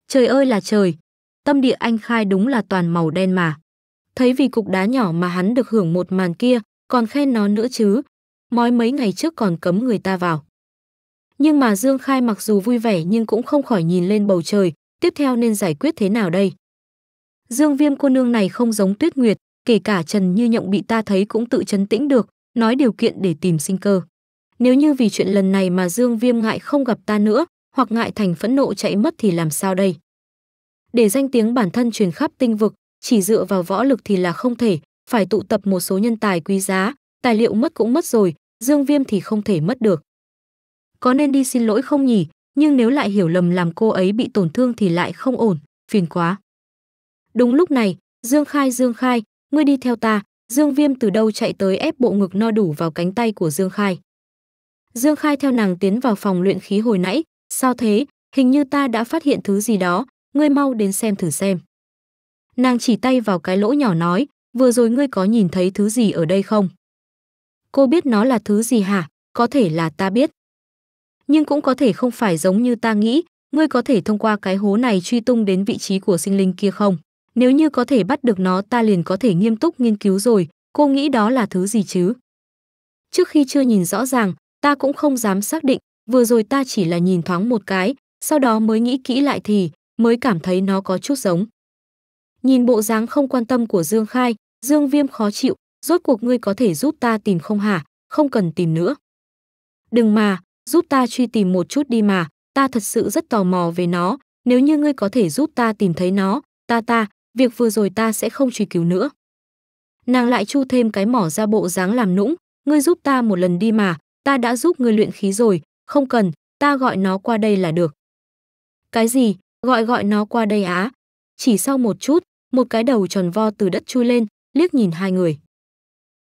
Trời ơi là trời, tâm địa anh Khai đúng là toàn màu đen mà. Thấy vì cục đá nhỏ mà hắn được hưởng một màn kia, còn khen nó nữa chứ, mói mấy ngày trước còn cấm người ta vào. Nhưng mà Dương Khai mặc dù vui vẻ nhưng cũng không khỏi nhìn lên bầu trời, tiếp theo nên giải quyết thế nào đây? Dương Viêm cô nương này không giống Tuyết Nguyệt, kể cả Trần Như Nhộng bị ta thấy cũng tự trấn tĩnh được, nói điều kiện để tìm sinh cơ. Nếu như vì chuyện lần này mà Dương Viêm ngại không gặp ta nữa, hoặc ngại thành phẫn nộ chạy mất thì làm sao đây? Để danh tiếng bản thân truyền khắp tinh vực, chỉ dựa vào võ lực thì là không thể, phải tụ tập một số nhân tài quý giá, tài liệu mất cũng mất rồi, Dương Viêm thì không thể mất được. Có nên đi xin lỗi không nhỉ, nhưng nếu lại hiểu lầm làm cô ấy bị tổn thương thì lại không ổn, phiền quá. Đúng lúc này, Dương Khai, Dương Khai, ngươi đi theo ta, Dương Viêm từ đâu chạy tới ép bộ ngực no đủ vào cánh tay của Dương Khai. Dương Khai theo nàng tiến vào phòng luyện khí hồi nãy, sao thế, hình như ta đã phát hiện thứ gì đó, ngươi mau đến xem thử xem. Nàng chỉ tay vào cái lỗ nhỏ nói, vừa rồi ngươi có nhìn thấy thứ gì ở đây không? Cô biết nó là thứ gì hả, có thể là ta biết. Nhưng cũng có thể không phải, giống như ta nghĩ, ngươi có thể thông qua cái hố này truy tung đến vị trí của sinh linh kia không? Nếu như có thể bắt được nó ta liền có thể nghiêm túc nghiên cứu rồi, cô nghĩ đó là thứ gì chứ? Trước khi chưa nhìn rõ ràng, ta cũng không dám xác định, vừa rồi ta chỉ là nhìn thoáng một cái, sau đó mới nghĩ kỹ lại thì mới cảm thấy nó có chút giống. Nhìn bộ dáng không quan tâm của Dương Khai, Dương Viêm khó chịu, rốt cuộc ngươi có thể giúp ta tìm không hả? Không cần tìm nữa. Đừng mà, giúp ta truy tìm một chút đi mà, ta thật sự rất tò mò về nó, nếu như ngươi có thể giúp ta tìm thấy nó, ta ta, việc vừa rồi ta sẽ không truy cứu nữa. Nàng lại chu thêm cái mỏ ra bộ dáng làm nũng, ngươi giúp ta một lần đi mà, ta đã giúp ngươi luyện khí rồi, không cần, ta gọi nó qua đây là được. Cái gì, gọi gọi nó qua đây á? Chỉ sau một chút, một cái đầu tròn vo từ đất chui lên, liếc nhìn hai người.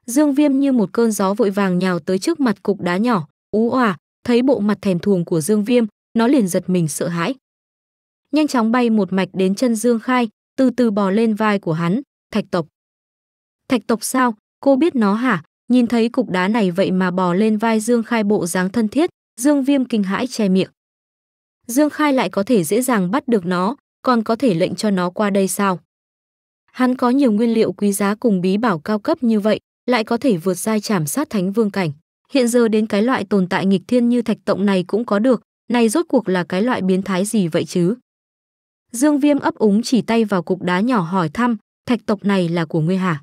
Dương Viêm như một cơn gió vội vàng nhào tới trước mặt cục đá nhỏ, ú òa, thấy bộ mặt thèm thuồng của Dương Viêm, nó liền giật mình sợ hãi. Nhanh chóng bay một mạch đến chân Dương Khai, từ từ bò lên vai của hắn, thạch tộc. Thạch tộc sao, cô biết nó hả? Nhìn thấy cục đá này vậy mà bò lên vai Dương Khai bộ dáng thân thiết, Dương Viêm kinh hãi che miệng. Dương Khai lại có thể dễ dàng bắt được nó, còn có thể lệnh cho nó qua đây sao? Hắn có nhiều nguyên liệu quý giá cùng bí bảo cao cấp như vậy, lại có thể vượt giai trảm sát thánh vương cảnh. Hiện giờ đến cái loại tồn tại nghịch thiên như thạch tộc này cũng có được, này rốt cuộc là cái loại biến thái gì vậy chứ? Dương Viêm ấp úng chỉ tay vào cục đá nhỏ hỏi thăm, thạch tộc này là của ngươi hả?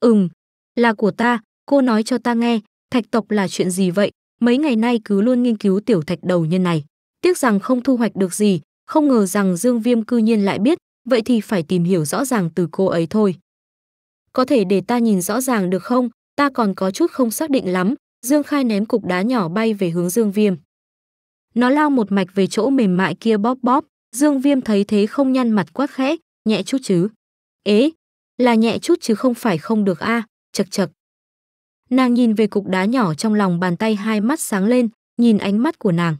Ừm, là của ta, cô nói cho ta nghe, thạch tộc là chuyện gì vậy? Mấy ngày nay cứ luôn nghiên cứu tiểu thạch đầu nhân này, tiếc rằng không thu hoạch được gì, không ngờ rằng Dương Viêm cư nhiên lại biết, vậy thì phải tìm hiểu rõ ràng từ cô ấy thôi. Có thể để ta nhìn rõ ràng được không? Ta còn có chút không xác định lắm. Dương Khai ném cục đá nhỏ bay về hướng Dương Viêm. Nó lao một mạch về chỗ mềm mại kia bóp bóp, Dương Viêm thấy thế không nhăn mặt quát khẽ, nhẹ chút chứ. Ế, là nhẹ chút chứ không phải không được a, à, chật chật. Nàng nhìn về cục đá nhỏ trong lòng bàn tay, hai mắt sáng lên, nhìn ánh mắt của nàng.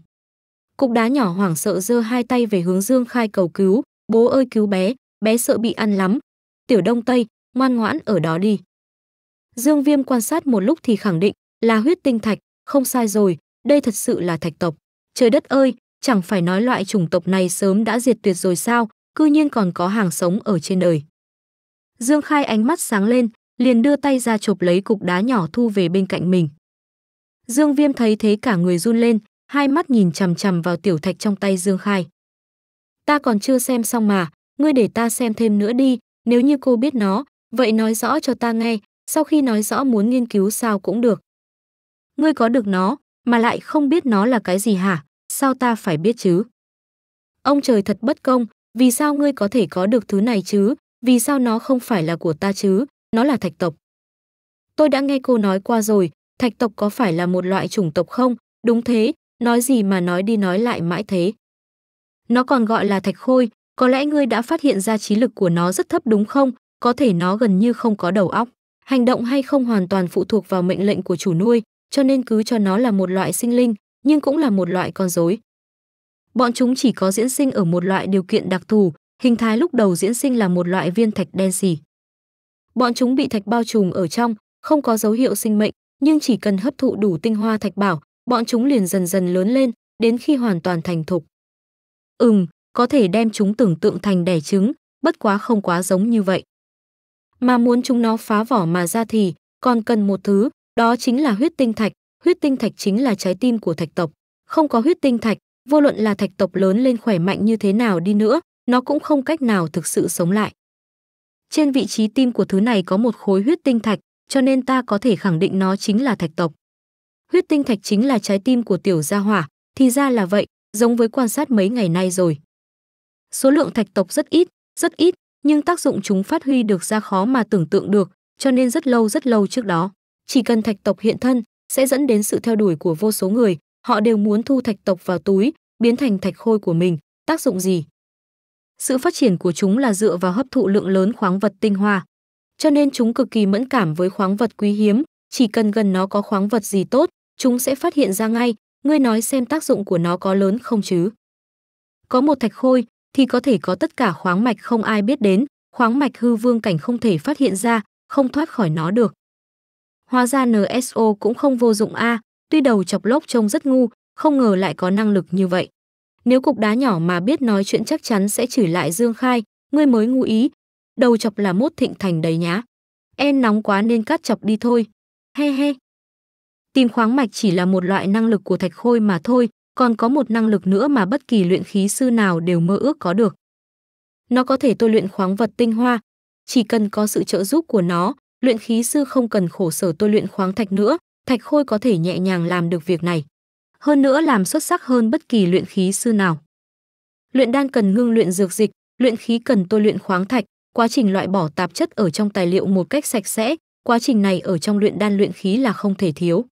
Cục đá nhỏ hoảng sợ giơ hai tay về hướng Dương Khai cầu cứu, bố ơi cứu bé, bé sợ bị ăn lắm. Tiểu Đông Tây, ngoan ngoãn ở đó đi. Dương Viêm quan sát một lúc thì khẳng định là huyết tinh thạch, không sai rồi, đây thật sự là thạch tộc. Trời đất ơi, chẳng phải nói loại chủng tộc này sớm đã diệt tuyệt rồi sao, cư nhiên còn có hàng sống ở trên đời. Dương Khai ánh mắt sáng lên, liền đưa tay ra chộp lấy cục đá nhỏ thu về bên cạnh mình. Dương Viêm thấy thế cả người run lên, hai mắt nhìn chằm chằm vào tiểu thạch trong tay Dương Khai. Ta còn chưa xem xong mà, ngươi để ta xem thêm nữa đi, nếu như cô biết nó, vậy nói rõ cho ta nghe, sau khi nói rõ muốn nghiên cứu sao cũng được. Ngươi có được nó, mà lại không biết nó là cái gì hả? Sao ta phải biết chứ? Ông trời thật bất công, vì sao ngươi có thể có được thứ này chứ? Vì sao nó không phải là của ta chứ? Nó là thạch tộc. Tôi đã nghe cô nói qua rồi, thạch tộc có phải là một loại chủng tộc không? Đúng thế, nói gì mà nói đi nói lại mãi thế. Nó còn gọi là thạch khôi, có lẽ ngươi đã phát hiện ra trí lực của nó rất thấp đúng không? Có thể nó gần như không có đầu óc, hành động hay không hoàn toàn phụ thuộc vào mệnh lệnh của chủ nuôi, cho nên cứ cho nó là một loại sinh linh, nhưng cũng là một loại con rối. Bọn chúng chỉ có diễn sinh ở một loại điều kiện đặc thù, hình thái lúc đầu diễn sinh là một loại viên thạch đen xỉ. Bọn chúng bị thạch bao trùm ở trong, không có dấu hiệu sinh mệnh, nhưng chỉ cần hấp thụ đủ tinh hoa thạch bảo, bọn chúng liền dần dần lớn lên, đến khi hoàn toàn thành thục. Ừm, có thể đem chúng tưởng tượng thành đẻ trứng, bất quá không quá giống như vậy. Mà muốn chúng nó phá vỏ mà ra thì còn cần một thứ, đó chính là huyết tinh thạch. Huyết tinh thạch chính là trái tim của thạch tộc. Không có huyết tinh thạch, vô luận là thạch tộc lớn lên khỏe mạnh như thế nào đi nữa, nó cũng không cách nào thực sự sống lại. Trên vị trí tim của thứ này có một khối huyết tinh thạch, cho nên ta có thể khẳng định nó chính là thạch tộc. Huyết tinh thạch chính là trái tim của tiểu gia hỏa, thì ra là vậy, giống với quan sát mấy ngày nay rồi. Số lượng thạch tộc rất ít, rất ít, nhưng tác dụng chúng phát huy được ra khó mà tưởng tượng được, cho nên rất lâu rất lâu trước đó, chỉ cần thạch tộc hiện thân, sẽ dẫn đến sự theo đuổi của vô số người, họ đều muốn thu thạch tộc vào túi, biến thành thạch khôi của mình, tác dụng gì? Sự phát triển của chúng là dựa vào hấp thụ lượng lớn khoáng vật tinh hoa, cho nên chúng cực kỳ mẫn cảm với khoáng vật quý hiếm, chỉ cần gần nó có khoáng vật gì tốt, chúng sẽ phát hiện ra ngay, ngươi nói xem tác dụng của nó có lớn không chứ? Có một thạch khôi thì có thể có tất cả khoáng mạch không ai biết đến, khoáng mạch hư vương cảnh không thể phát hiện ra, không thoát khỏi nó được. Hóa ra en ét ô cũng không vô dụng a, à, tuy đầu chọc lốc trông rất ngu, không ngờ lại có năng lực như vậy. Nếu cục đá nhỏ mà biết nói chuyện chắc chắn sẽ chửi lại Dương Khai, ngươi mới ngu ý, đầu chọc là mốt thịnh thành đấy nhá. em nóng quá nên cắt chọc đi thôi. He he. Tìm khoáng mạch chỉ là một loại năng lực của Thạch Khôi mà thôi, còn có một năng lực nữa mà bất kỳ luyện khí sư nào đều mơ ước có được. Nó có thể tôi luyện khoáng vật tinh hoa. Chỉ cần có sự trợ giúp của nó, luyện khí sư không cần khổ sở tôi luyện khoáng thạch nữa, Thạch Khôi có thể nhẹ nhàng làm được việc này. Hơn nữa làm xuất sắc hơn bất kỳ luyện khí sư nào. Luyện đan cần ngưng luyện dược dịch, luyện khí cần tôi luyện khoáng thạch, quá trình loại bỏ tạp chất ở trong tài liệu một cách sạch sẽ, quá trình này ở trong luyện đan luyện khí là không thể thiếu.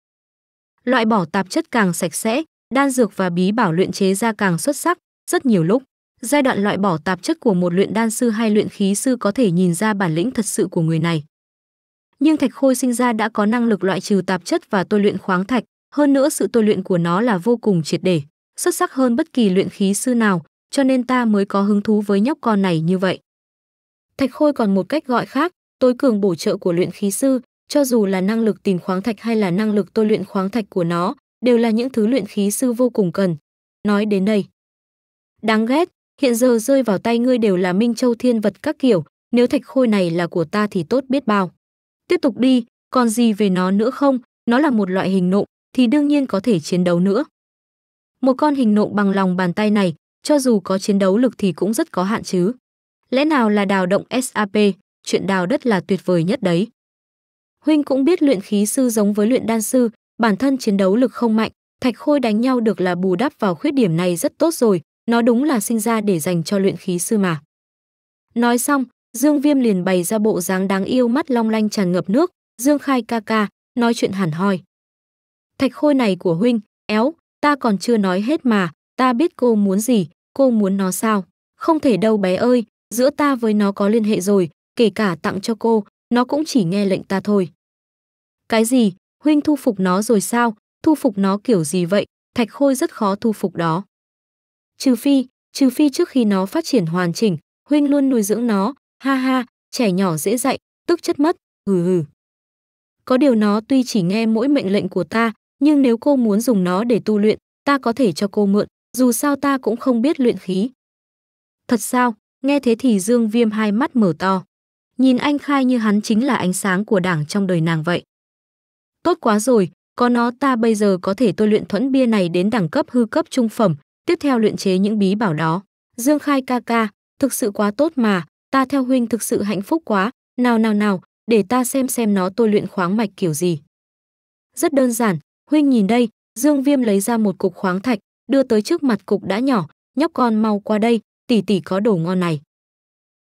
Loại bỏ tạp chất càng sạch sẽ, đan dược và bí bảo luyện chế ra càng xuất sắc, rất nhiều lúc. Giai đoạn loại bỏ tạp chất của một luyện đan sư hay luyện khí sư có thể nhìn ra bản lĩnh thật sự của người này. Nhưng Thạch Khôi sinh ra đã có năng lực loại trừ tạp chất và tôi luyện khoáng thạch, hơn nữa sự tôi luyện của nó là vô cùng triệt để, xuất sắc hơn bất kỳ luyện khí sư nào, cho nên ta mới có hứng thú với nhóc con này như vậy. Thạch Khôi còn một cách gọi khác, tối cường bổ trợ của luyện khí sư, cho dù là năng lực tìm khoáng thạch hay là năng lực tôi luyện khoáng thạch của nó, đều là những thứ luyện khí sư vô cùng cần. Nói đến đây, đáng ghét. Hiện giờ rơi vào tay ngươi đều là Minh Châu thiên vật các kiểu, nếu Thạch Khôi này là của ta thì tốt biết bao. Tiếp tục đi, còn gì về nó nữa không, nó là một loại hình nộm, thì đương nhiên có thể chiến đấu nữa. Một con hình nộm bằng lòng bàn tay này, cho dù có chiến đấu lực thì cũng rất có hạn chứ. Lẽ nào là đào động sáp, chuyện đào đất là tuyệt vời nhất đấy. Huynh cũng biết luyện khí sư giống với luyện đan sư, bản thân chiến đấu lực không mạnh, Thạch Khôi đánh nhau được là bù đắp vào khuyết điểm này rất tốt rồi. Nó đúng là sinh ra để dành cho luyện khí sư mà. Nói xong, Dương Viêm liền bày ra bộ dáng đáng yêu mắt long lanh tràn ngập nước. Dương Khai ca ca, nói chuyện hẳn hoi. Thạch Khôi này của huynh, éo, ta còn chưa nói hết mà, ta biết cô muốn gì, cô muốn nó sao? Không thể đâu bé ơi, giữa ta với nó có liên hệ rồi, kể cả tặng cho cô, nó cũng chỉ nghe lệnh ta thôi. Cái gì, huynh thu phục nó rồi sao? Thu phục nó kiểu gì vậy? Thạch Khôi rất khó thu phục đó. Trừ phi, trừ phi trước khi nó phát triển hoàn chỉnh, huynh luôn nuôi dưỡng nó, ha ha, trẻ nhỏ dễ dạy, tức chất mất, hừ hừ. Có điều nó tuy chỉ nghe mỗi mệnh lệnh của ta, nhưng nếu cô muốn dùng nó để tu luyện, ta có thể cho cô mượn, dù sao ta cũng không biết luyện khí. Thật sao, nghe thế thì Dương Viêm hai mắt mở to. Nhìn anh Khai như hắn chính là ánh sáng của đảng trong đời nàng vậy. Tốt quá rồi, có nó ta bây giờ có thể tôi luyện thuẫn bia này đến đẳng cấp hư cấp trung phẩm. Tiếp theo luyện chế những bí bảo đó. Dương Khai ca ca, thực sự quá tốt mà, ta theo huynh thực sự hạnh phúc quá, nào nào nào, để ta xem xem nó tôi luyện khoáng mạch kiểu gì. Rất đơn giản, huynh nhìn đây, Dương Viêm lấy ra một cục khoáng thạch, đưa tới trước mặt cục đã nhỏ, nhóc con mau qua đây, tỷ tỷ có đồ ngon này.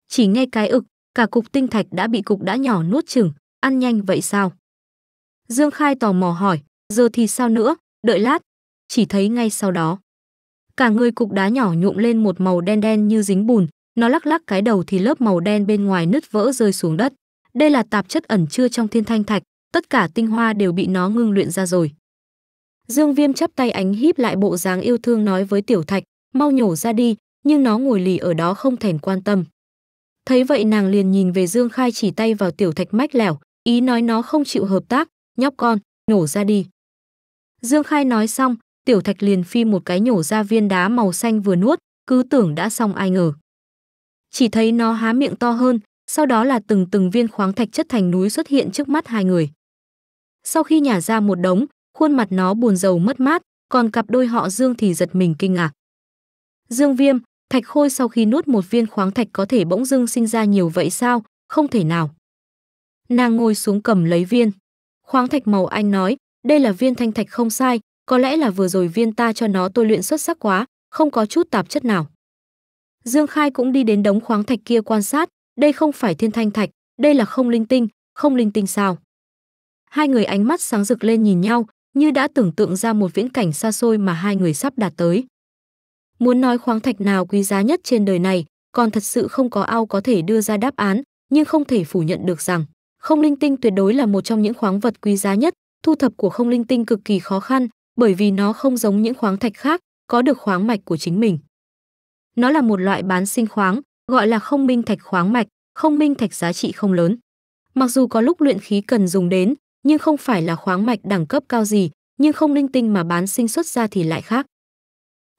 Chỉ nghe cái ực, cả cục tinh thạch đã bị cục đã nhỏ nuốt chửng, ăn nhanh vậy sao? Dương Khai tò mò hỏi, giờ thì sao nữa, đợi lát, chỉ thấy ngay sau đó. Cả người cục đá nhỏ nhuộm lên một màu đen đen như dính bùn, nó lắc lắc cái đầu thì lớp màu đen bên ngoài nứt vỡ rơi xuống đất. Đây là tạp chất ẩn chứa trong thiên thanh thạch, tất cả tinh hoa đều bị nó ngưng luyện ra rồi. Dương Viêm chắp tay ánh híp lại bộ dáng yêu thương nói với Tiểu Thạch, mau nhổ ra đi, nhưng nó ngồi lì ở đó không thèm quan tâm. Thấy vậy nàng liền nhìn về Dương Khai chỉ tay vào Tiểu Thạch mách lẻo, ý nói nó không chịu hợp tác, nhóc con, nhổ ra đi. Dương Khai nói xong, Tiểu Thạch liền phi một cái nhổ ra viên đá màu xanh vừa nuốt, cứ tưởng đã xong ai ngờ. Chỉ thấy nó há miệng to hơn, sau đó là từng từng viên khoáng thạch chất thành núi xuất hiện trước mắt hai người. Sau khi nhả ra một đống, khuôn mặt nó buồn rầu mất mát, còn cặp đôi họ Dương thì giật mình kinh ngạc. Dương Viêm, Thạch Khôi sau khi nuốt một viên khoáng thạch có thể bỗng dưng sinh ra nhiều vậy sao, không thể nào. Nàng ngồi xuống cầm lấy viên. Khoáng thạch màu anh nói, đây là viên thanh thạch không sai. Có lẽ là vừa rồi viên ta cho nó tôi luyện xuất sắc quá, không có chút tạp chất nào. Dương Khai cũng đi đến đống khoáng thạch kia quan sát, đây không phải thiên thanh thạch, đây là không linh tinh, không linh tinh sao? Hai người ánh mắt sáng rực lên nhìn nhau, như đã tưởng tượng ra một viễn cảnh xa xôi mà hai người sắp đạt tới. Muốn nói khoáng thạch nào quý giá nhất trên đời này, còn thật sự không có ai có thể đưa ra đáp án, nhưng không thể phủ nhận được rằng, không linh tinh tuyệt đối là một trong những khoáng vật quý giá nhất, thu thập của không linh tinh cực kỳ khó khăn. Bởi vì nó không giống những khoáng thạch khác, có được khoáng mạch của chính mình. Nó là một loại bán sinh khoáng, gọi là không minh thạch khoáng mạch, không minh thạch giá trị không lớn. Mặc dù có lúc luyện khí cần dùng đến, nhưng không phải là khoáng mạch đẳng cấp cao gì, nhưng không linh tinh mà bán sinh xuất ra thì lại khác.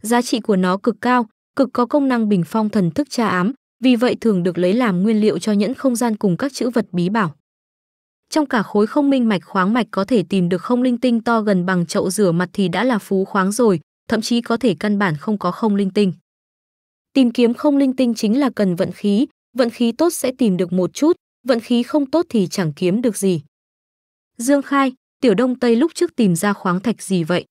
Giá trị của nó cực cao, cực có công năng bình phong thần thức tra ám, vì vậy thường được lấy làm nguyên liệu cho nhẫn không gian cùng các chữ vật bí bảo. Trong cả khối không minh mạch khoáng mạch có thể tìm được không linh tinh to gần bằng chậu rửa mặt thì đã là phú khoáng rồi, thậm chí có thể căn bản không có không linh tinh. Tìm kiếm không linh tinh chính là cần vận khí, vận khí tốt sẽ tìm được một chút, vận khí không tốt thì chẳng kiếm được gì. Dương Khai, Tiểu Đông Tây lúc trước tìm ra khoáng thạch gì vậy?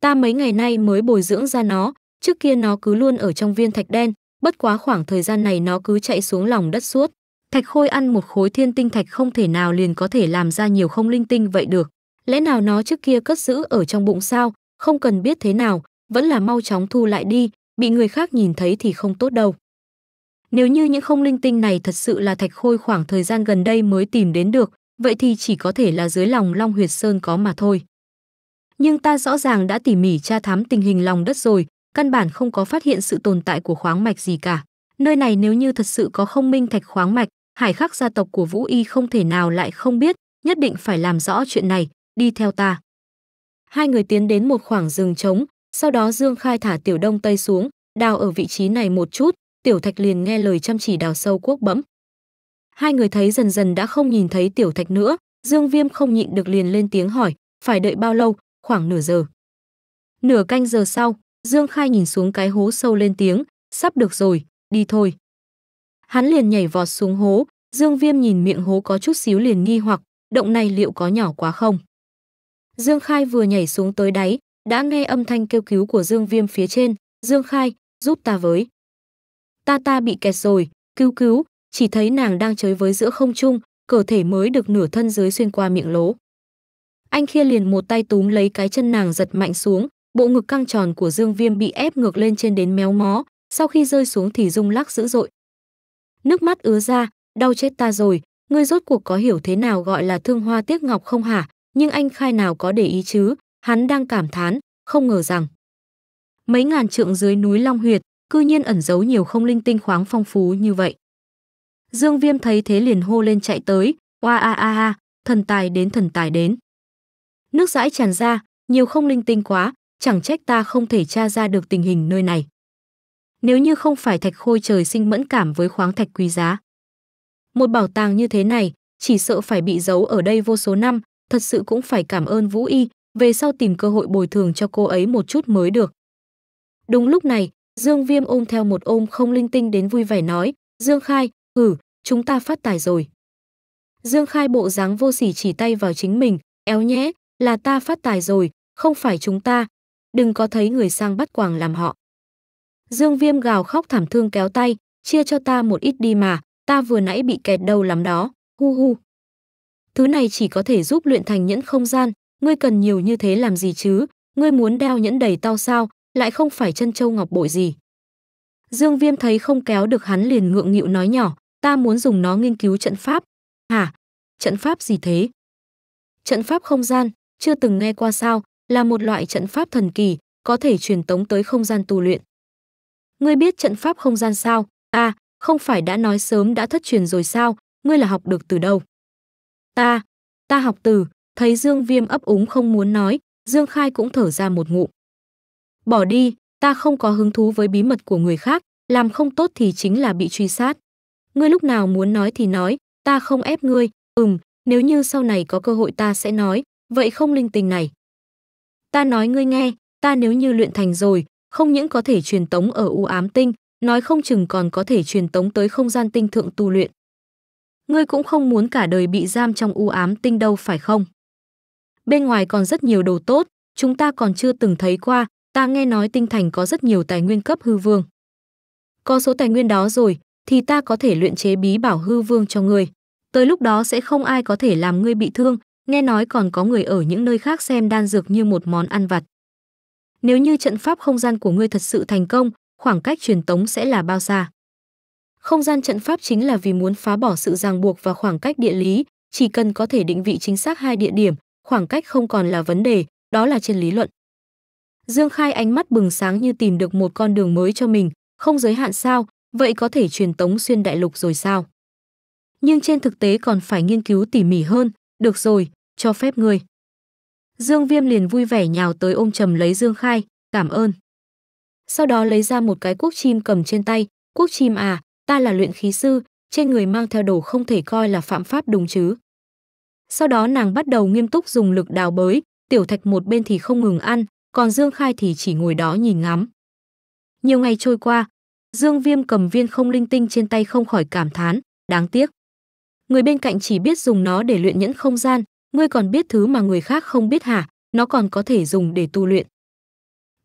Ta mấy ngày nay mới bồi dưỡng ra nó, trước kia nó cứ luôn ở trong viên thạch đen, bất quá khoảng thời gian này nó cứ chạy xuống lòng đất suốt. Thạch Khôi ăn một khối thiên tinh thạch không thể nào liền có thể làm ra nhiều không linh tinh vậy được. Lẽ nào nó trước kia cất giữ ở trong bụng sao? Không cần biết thế nào, vẫn là mau chóng thu lại đi, bị người khác nhìn thấy thì không tốt đâu. Nếu như những không linh tinh này thật sự là Thạch Khôi khoảng thời gian gần đây mới tìm đến được, vậy thì chỉ có thể là dưới lòng Long Huyệt Sơn có mà thôi. Nhưng ta rõ ràng đã tỉ mỉ tra thám tình hình lòng đất rồi, căn bản không có phát hiện sự tồn tại của khoáng mạch gì cả. Nơi này nếu như thật sự có không minh thạch khoáng mạch, Hải Khắc gia tộc của Vũ Y không thể nào lại không biết, nhất định phải làm rõ chuyện này, đi theo ta. Hai người tiến đến một khoảng rừng trống, sau đó Dương Khai thả Tiểu Đông Tây xuống, đào ở vị trí này một chút, Tiểu Thạch liền nghe lời chăm chỉ đào sâu cuốc bẫm. Hai người thấy dần dần đã không nhìn thấy Tiểu Thạch nữa, Dương Viêm không nhịn được liền lên tiếng hỏi, phải đợi bao lâu, khoảng nửa giờ. Nửa canh giờ sau, Dương Khai nhìn xuống cái hố sâu lên tiếng, sắp được rồi, đi thôi. Hắn liền nhảy vọt xuống hố, Dương Viêm nhìn miệng hố có chút xíu liền nghi hoặc, động này liệu có nhỏ quá không? Dương Khai vừa nhảy xuống tới đáy, đã nghe âm thanh kêu cứu của Dương Viêm phía trên, Dương Khai, giúp ta với. Ta ta bị kẹt rồi, cứu cứu, chỉ thấy nàng đang chới với giữa không trung, cơ thể mới được nửa thân dưới xuyên qua miệng lỗ. Anh kia liền một tay túm lấy cái chân nàng giật mạnh xuống, bộ ngực căng tròn của Dương Viêm bị ép ngược lên trên đến méo mó, sau khi rơi xuống thì rung lắc dữ dội. Nước mắt ứa ra, đau chết ta rồi, ngươi rốt cuộc có hiểu thế nào gọi là thương hoa tiếc ngọc không hả? Nhưng anh Khai nào có để ý chứ, hắn đang cảm thán, không ngờ rằng mấy ngàn trượng dưới núi Long Huyệt, cư nhiên ẩn giấu nhiều không linh tinh khoáng phong phú như vậy. Dương Viêm thấy thế liền hô lên chạy tới, oa a a a, thần tài đến thần tài đến. Nước dãi tràn ra, nhiều không linh tinh quá, chẳng trách ta không thể tra ra được tình hình nơi này. Nếu như không phải Thạch Khôi trời sinh mẫn cảm với khoáng thạch quý giá, một bảo tàng như thế này, chỉ sợ phải bị giấu ở đây vô số năm, thật sự cũng phải cảm ơn Vũ Y, về sau tìm cơ hội bồi thường cho cô ấy một chút mới được. Đúng lúc này, Dương Viêm ôm theo một ôm không linh tinh đến vui vẻ nói, Dương Khai, hử, chúng ta phát tài rồi. Dương Khai bộ dáng vô sỉ chỉ tay vào chính mình, éo nhẽ, là ta phát tài rồi, không phải chúng ta, đừng có thấy người sang bắt quàng làm họ. Dương Viêm gào khóc thảm thương kéo tay, chia cho ta một ít đi mà, ta vừa nãy bị kẹt đâu lắm đó, hu hu. Thứ này chỉ có thể giúp luyện thành nhẫn không gian, ngươi cần nhiều như thế làm gì chứ, ngươi muốn đeo nhẫn đầy tao sao, lại không phải chân châu ngọc bội gì. Dương Viêm thấy không kéo được hắn liền ngượng nghịu nói nhỏ, ta muốn dùng nó nghiên cứu trận pháp. Hả? Trận pháp gì thế? Trận pháp không gian, chưa từng nghe qua sao, là một loại trận pháp thần kỳ, có thể truyền tống tới không gian tu luyện. Ngươi biết trận pháp không gian sao? À, không phải đã nói sớm đã thất truyền rồi sao, ngươi là học được từ đâu? Ta, ta học từ, thấy Dương Viêm ấp úng không muốn nói, Dương Khai cũng thở ra một ngụm. Bỏ đi, ta không có hứng thú với bí mật của người khác, làm không tốt thì chính là bị truy sát. Ngươi lúc nào muốn nói thì nói, ta không ép ngươi, ừm, nếu như sau này có cơ hội ta sẽ nói, vậy không linh tinh này. Ta nói ngươi nghe, ta nếu như luyện thành rồi, không những có thể truyền tống ở U Ám Tinh, nói không chừng còn có thể truyền tống tới không gian tinh thượng tu luyện. Ngươi cũng không muốn cả đời bị giam trong U Ám Tinh đâu phải không? Bên ngoài còn rất nhiều đồ tốt, chúng ta còn chưa từng thấy qua, ta nghe nói tinh thành có rất nhiều tài nguyên cấp hư vương. Có số tài nguyên đó rồi, thì ta có thể luyện chế bí bảo hư vương cho ngươi. Tới lúc đó sẽ không ai có thể làm ngươi bị thương, nghe nói còn có người ở những nơi khác xem đan dược như một món ăn vặt. Nếu như trận pháp không gian của ngươi thật sự thành công, khoảng cách truyền tống sẽ là bao xa? Không gian trận pháp chính là vì muốn phá bỏ sự ràng buộc và khoảng cách địa lý, chỉ cần có thể định vị chính xác hai địa điểm, khoảng cách không còn là vấn đề, đó là trên lý luận. Dương Khai ánh mắt bừng sáng như tìm được một con đường mới cho mình, không giới hạn sao, vậy có thể truyền tống xuyên đại lục rồi sao? Nhưng trên thực tế còn phải nghiên cứu tỉ mỉ hơn, được rồi, cho phép ngươi. Dương Viêm liền vui vẻ nhào tới ôm chầm lấy Dương Khai, cảm ơn. Sau đó lấy ra một cái cuốc chim cầm trên tay, cuốc chim à, ta là luyện khí sư, trên người mang theo đồ không thể coi là phạm pháp đúng chứ. Sau đó nàng bắt đầu nghiêm túc dùng lực đào bới, Tiểu Thạch một bên thì không ngừng ăn, còn Dương Khai thì chỉ ngồi đó nhìn ngắm. Nhiều ngày trôi qua, Dương Viêm cầm viên không linh tinh trên tay không khỏi cảm thán, đáng tiếc. Người bên cạnh chỉ biết dùng nó để luyện nhẫn không gian, ngươi còn biết thứ mà người khác không biết hả, nó còn có thể dùng để tu luyện.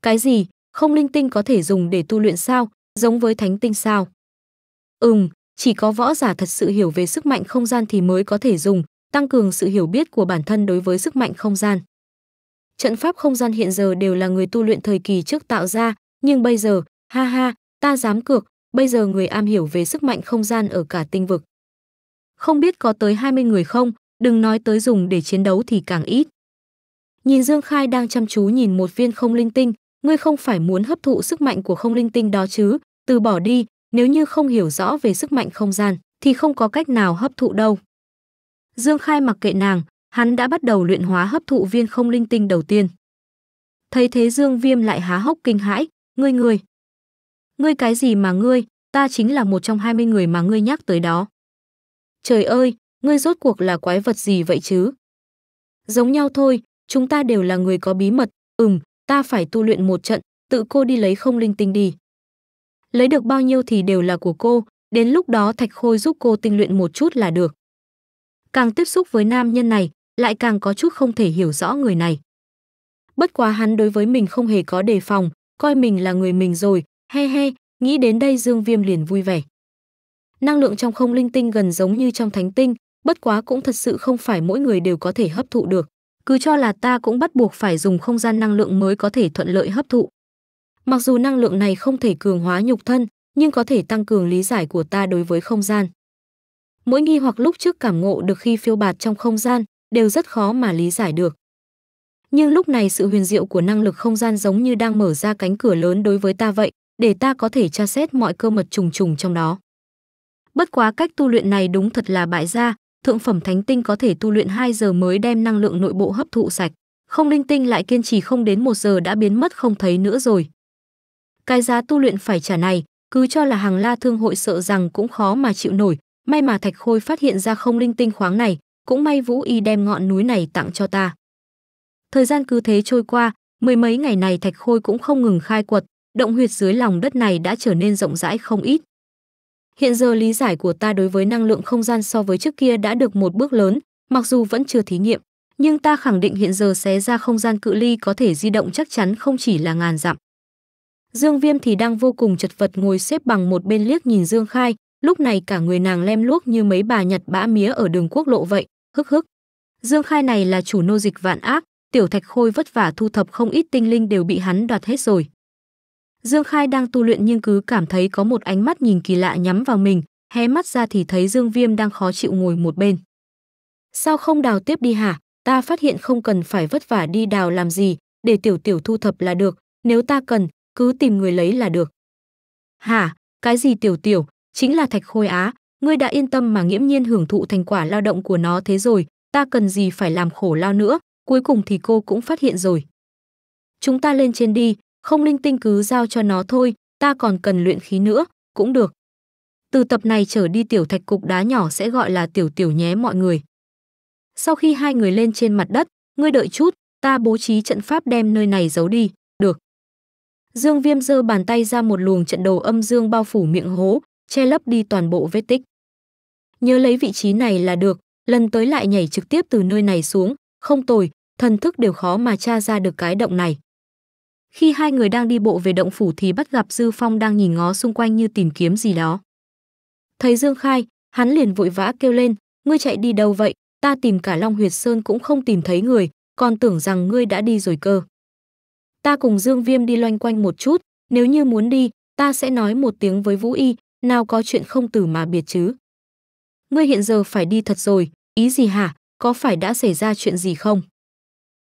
Cái gì, không linh tinh có thể dùng để tu luyện sao, giống với thánh tinh sao? Ừm, chỉ có võ giả thật sự hiểu về sức mạnh không gian thì mới có thể dùng, tăng cường sự hiểu biết của bản thân đối với sức mạnh không gian. Trận pháp không gian hiện giờ đều là người tu luyện thời kỳ trước tạo ra, nhưng bây giờ, ha ha, ta dám cược, bây giờ người am hiểu về sức mạnh không gian ở cả tinh vực. Không biết có tới hai mươi người không, đừng nói tới dùng để chiến đấu thì càng ít. Nhìn Dương Khai đang chăm chú nhìn một viên không linh tinh, ngươi không phải muốn hấp thụ sức mạnh của không linh tinh đó chứ, từ bỏ đi, nếu như không hiểu rõ về sức mạnh không gian thì không có cách nào hấp thụ đâu. Dương Khai mặc kệ nàng, hắn đã bắt đầu luyện hóa hấp thụ viên không linh tinh đầu tiên. Thấy thế Dương Viêm lại há hốc kinh hãi, ngươi ngươi. Ngươi cái gì mà ngươi, ta chính là một trong hai mươi người mà ngươi nhắc tới đó. Trời ơi, ngươi rốt cuộc là quái vật gì vậy chứ? Giống nhau thôi, chúng ta đều là người có bí mật, ừm, ta phải tu luyện một trận, tự cô đi lấy không linh tinh đi. Lấy được bao nhiêu thì đều là của cô, đến lúc đó Thạch Khôi giúp cô tinh luyện một chút là được. Càng tiếp xúc với nam nhân này, lại càng có chút không thể hiểu rõ người này. Bất quá hắn đối với mình không hề có đề phòng, coi mình là người mình rồi, he he, nghĩ đến đây Dương Viêm liền vui vẻ. Năng lượng trong không linh tinh gần giống như trong thánh tinh, bất quá cũng thật sự không phải mỗi người đều có thể hấp thụ được. Cứ cho là ta cũng bắt buộc phải dùng không gian năng lượng mới có thể thuận lợi hấp thụ. Mặc dù năng lượng này không thể cường hóa nhục thân, nhưng có thể tăng cường lý giải của ta đối với không gian. Mỗi nghi hoặc lúc trước cảm ngộ được khi phiêu bạt trong không gian đều rất khó mà lý giải được. Nhưng lúc này sự huyền diệu của năng lực không gian giống như đang mở ra cánh cửa lớn đối với ta vậy, để ta có thể tra xét mọi cơ mật trùng trùng trong đó. Bất quá cách tu luyện này đúng thật là bại gia, thượng phẩm thánh tinh có thể tu luyện hai giờ mới đem năng lượng nội bộ hấp thụ sạch, không linh tinh lại kiên trì không đến một giờ đã biến mất không thấy nữa rồi. Cái giá tu luyện phải trả này, cứ cho là Hàng La Thương hội sợ rằng cũng khó mà chịu nổi, may mà Thạch Khôi phát hiện ra không linh tinh khoáng này, cũng may Vũ Y đem ngọn núi này tặng cho ta. Thời gian cứ thế trôi qua, mười mấy ngày này Thạch Khôi cũng không ngừng khai quật, động huyệt dưới lòng đất này đã trở nên rộng rãi không ít. Hiện giờ lý giải của ta đối với năng lượng không gian so với trước kia đã được một bước lớn, mặc dù vẫn chưa thí nghiệm, nhưng ta khẳng định hiện giờ xé ra không gian cự ly có thể di động chắc chắn không chỉ là ngàn dặm. Dương Viêm thì đang vô cùng chật vật ngồi xếp bằng một bên liếc nhìn Dương Khai, lúc này cả người nàng lem luốc như mấy bà nhặt bã mía ở đường quốc lộ vậy, hức hức. Dương Khai này là chủ nô dịch vạn ác, Tiểu Thạch Khôi vất vả thu thập không ít tinh linh đều bị hắn đoạt hết rồi. Dương Khai đang tu luyện nhưng cứ cảm thấy có một ánh mắt nhìn kỳ lạ nhắm vào mình, hé mắt ra thì thấy Dương Viêm đang khó chịu ngồi một bên. Sao không đào tiếp đi hả? Ta phát hiện không cần phải vất vả đi đào làm gì, để tiểu tiểu thu thập là được, nếu ta cần, cứ tìm người lấy là được. Hả? Cái gì tiểu tiểu? Chính là Thạch Khôi á, ngươi đã yên tâm mà nghiễm nhiên hưởng thụ thành quả lao động của nó thế rồi, ta cần gì phải làm khổ lao nữa, cuối cùng thì cô cũng phát hiện rồi. Chúng ta lên trên đi. Không linh tinh cứ giao cho nó thôi, ta còn cần luyện khí nữa, cũng được. Từ tập này trở đi Tiểu Thạch cục đá nhỏ sẽ gọi là Tiểu Tiểu nhé mọi người. Sau khi hai người lên trên mặt đất, ngươi đợi chút, ta bố trí trận pháp đem nơi này giấu đi, được. Dương Viêm giơ bàn tay ra một luồng trận đồ âm dương bao phủ miệng hố, che lấp đi toàn bộ vết tích. Nhớ lấy vị trí này là được, lần tới lại nhảy trực tiếp từ nơi này xuống, không tồi, thần thức đều khó mà tra ra được cái động này. Khi hai người đang đi bộ về động phủ thì bắt gặp Dư Phong đang nhìn ngó xung quanh như tìm kiếm gì đó. Thấy Dương Khai, hắn liền vội vã kêu lên, ngươi chạy đi đâu vậy, ta tìm cả Long Huyệt Sơn cũng không tìm thấy người, còn tưởng rằng ngươi đã đi rồi cơ. Ta cùng Dương Viêm đi loanh quanh một chút, nếu như muốn đi, ta sẽ nói một tiếng với Vũ Y, nào có chuyện không từ mà biệt chứ. Ngươi hiện giờ phải đi thật rồi, ý gì hả, có phải đã xảy ra chuyện gì không?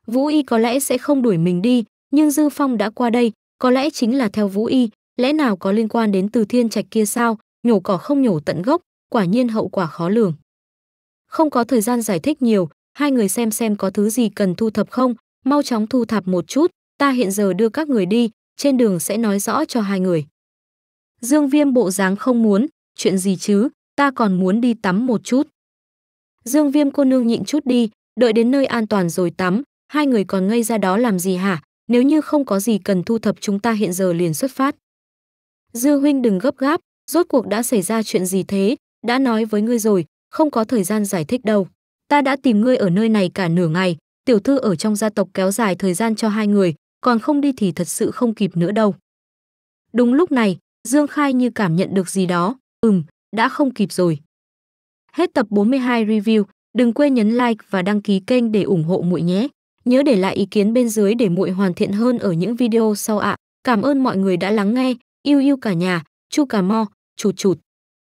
Vũ Y có lẽ sẽ không đuổi mình đi. Nhưng Dư Phong đã qua đây, có lẽ chính là theo Vũ Y, lẽ nào có liên quan đến Từ Thiên Trạch kia sao, nhổ cỏ không nhổ tận gốc, quả nhiên hậu quả khó lường. Không có thời gian giải thích nhiều, hai người xem xem có thứ gì cần thu thập không, mau chóng thu thập một chút, ta hiện giờ đưa các người đi, trên đường sẽ nói rõ cho hai người. Dương Viêm bộ dáng không muốn, chuyện gì chứ, ta còn muốn đi tắm một chút. Dương Viêm cô nương nhịn chút đi, đợi đến nơi an toàn rồi tắm, hai người còn ngây ra đó làm gì hả? Nếu như không có gì cần thu thập chúng ta hiện giờ liền xuất phát. Dư huynh đừng gấp gáp, rốt cuộc đã xảy ra chuyện gì thế? Đã nói với ngươi rồi, không có thời gian giải thích đâu. Ta đã tìm ngươi ở nơi này cả nửa ngày, tiểu thư ở trong gia tộc kéo dài thời gian cho hai người, còn không đi thì thật sự không kịp nữa đâu. Đúng lúc này, Dương Khai như cảm nhận được gì đó, ừm, đã không kịp rồi. Hết tập bốn mươi hai review, đừng quên nhấn like và đăng ký kênh để ủng hộ muội nhé. Nhớ để lại ý kiến bên dưới để muội hoàn thiện hơn ở những video sau ạ. À. Cảm ơn mọi người đã lắng nghe, yêu yêu cả nhà, Chu Cà Mo, chụt chụt.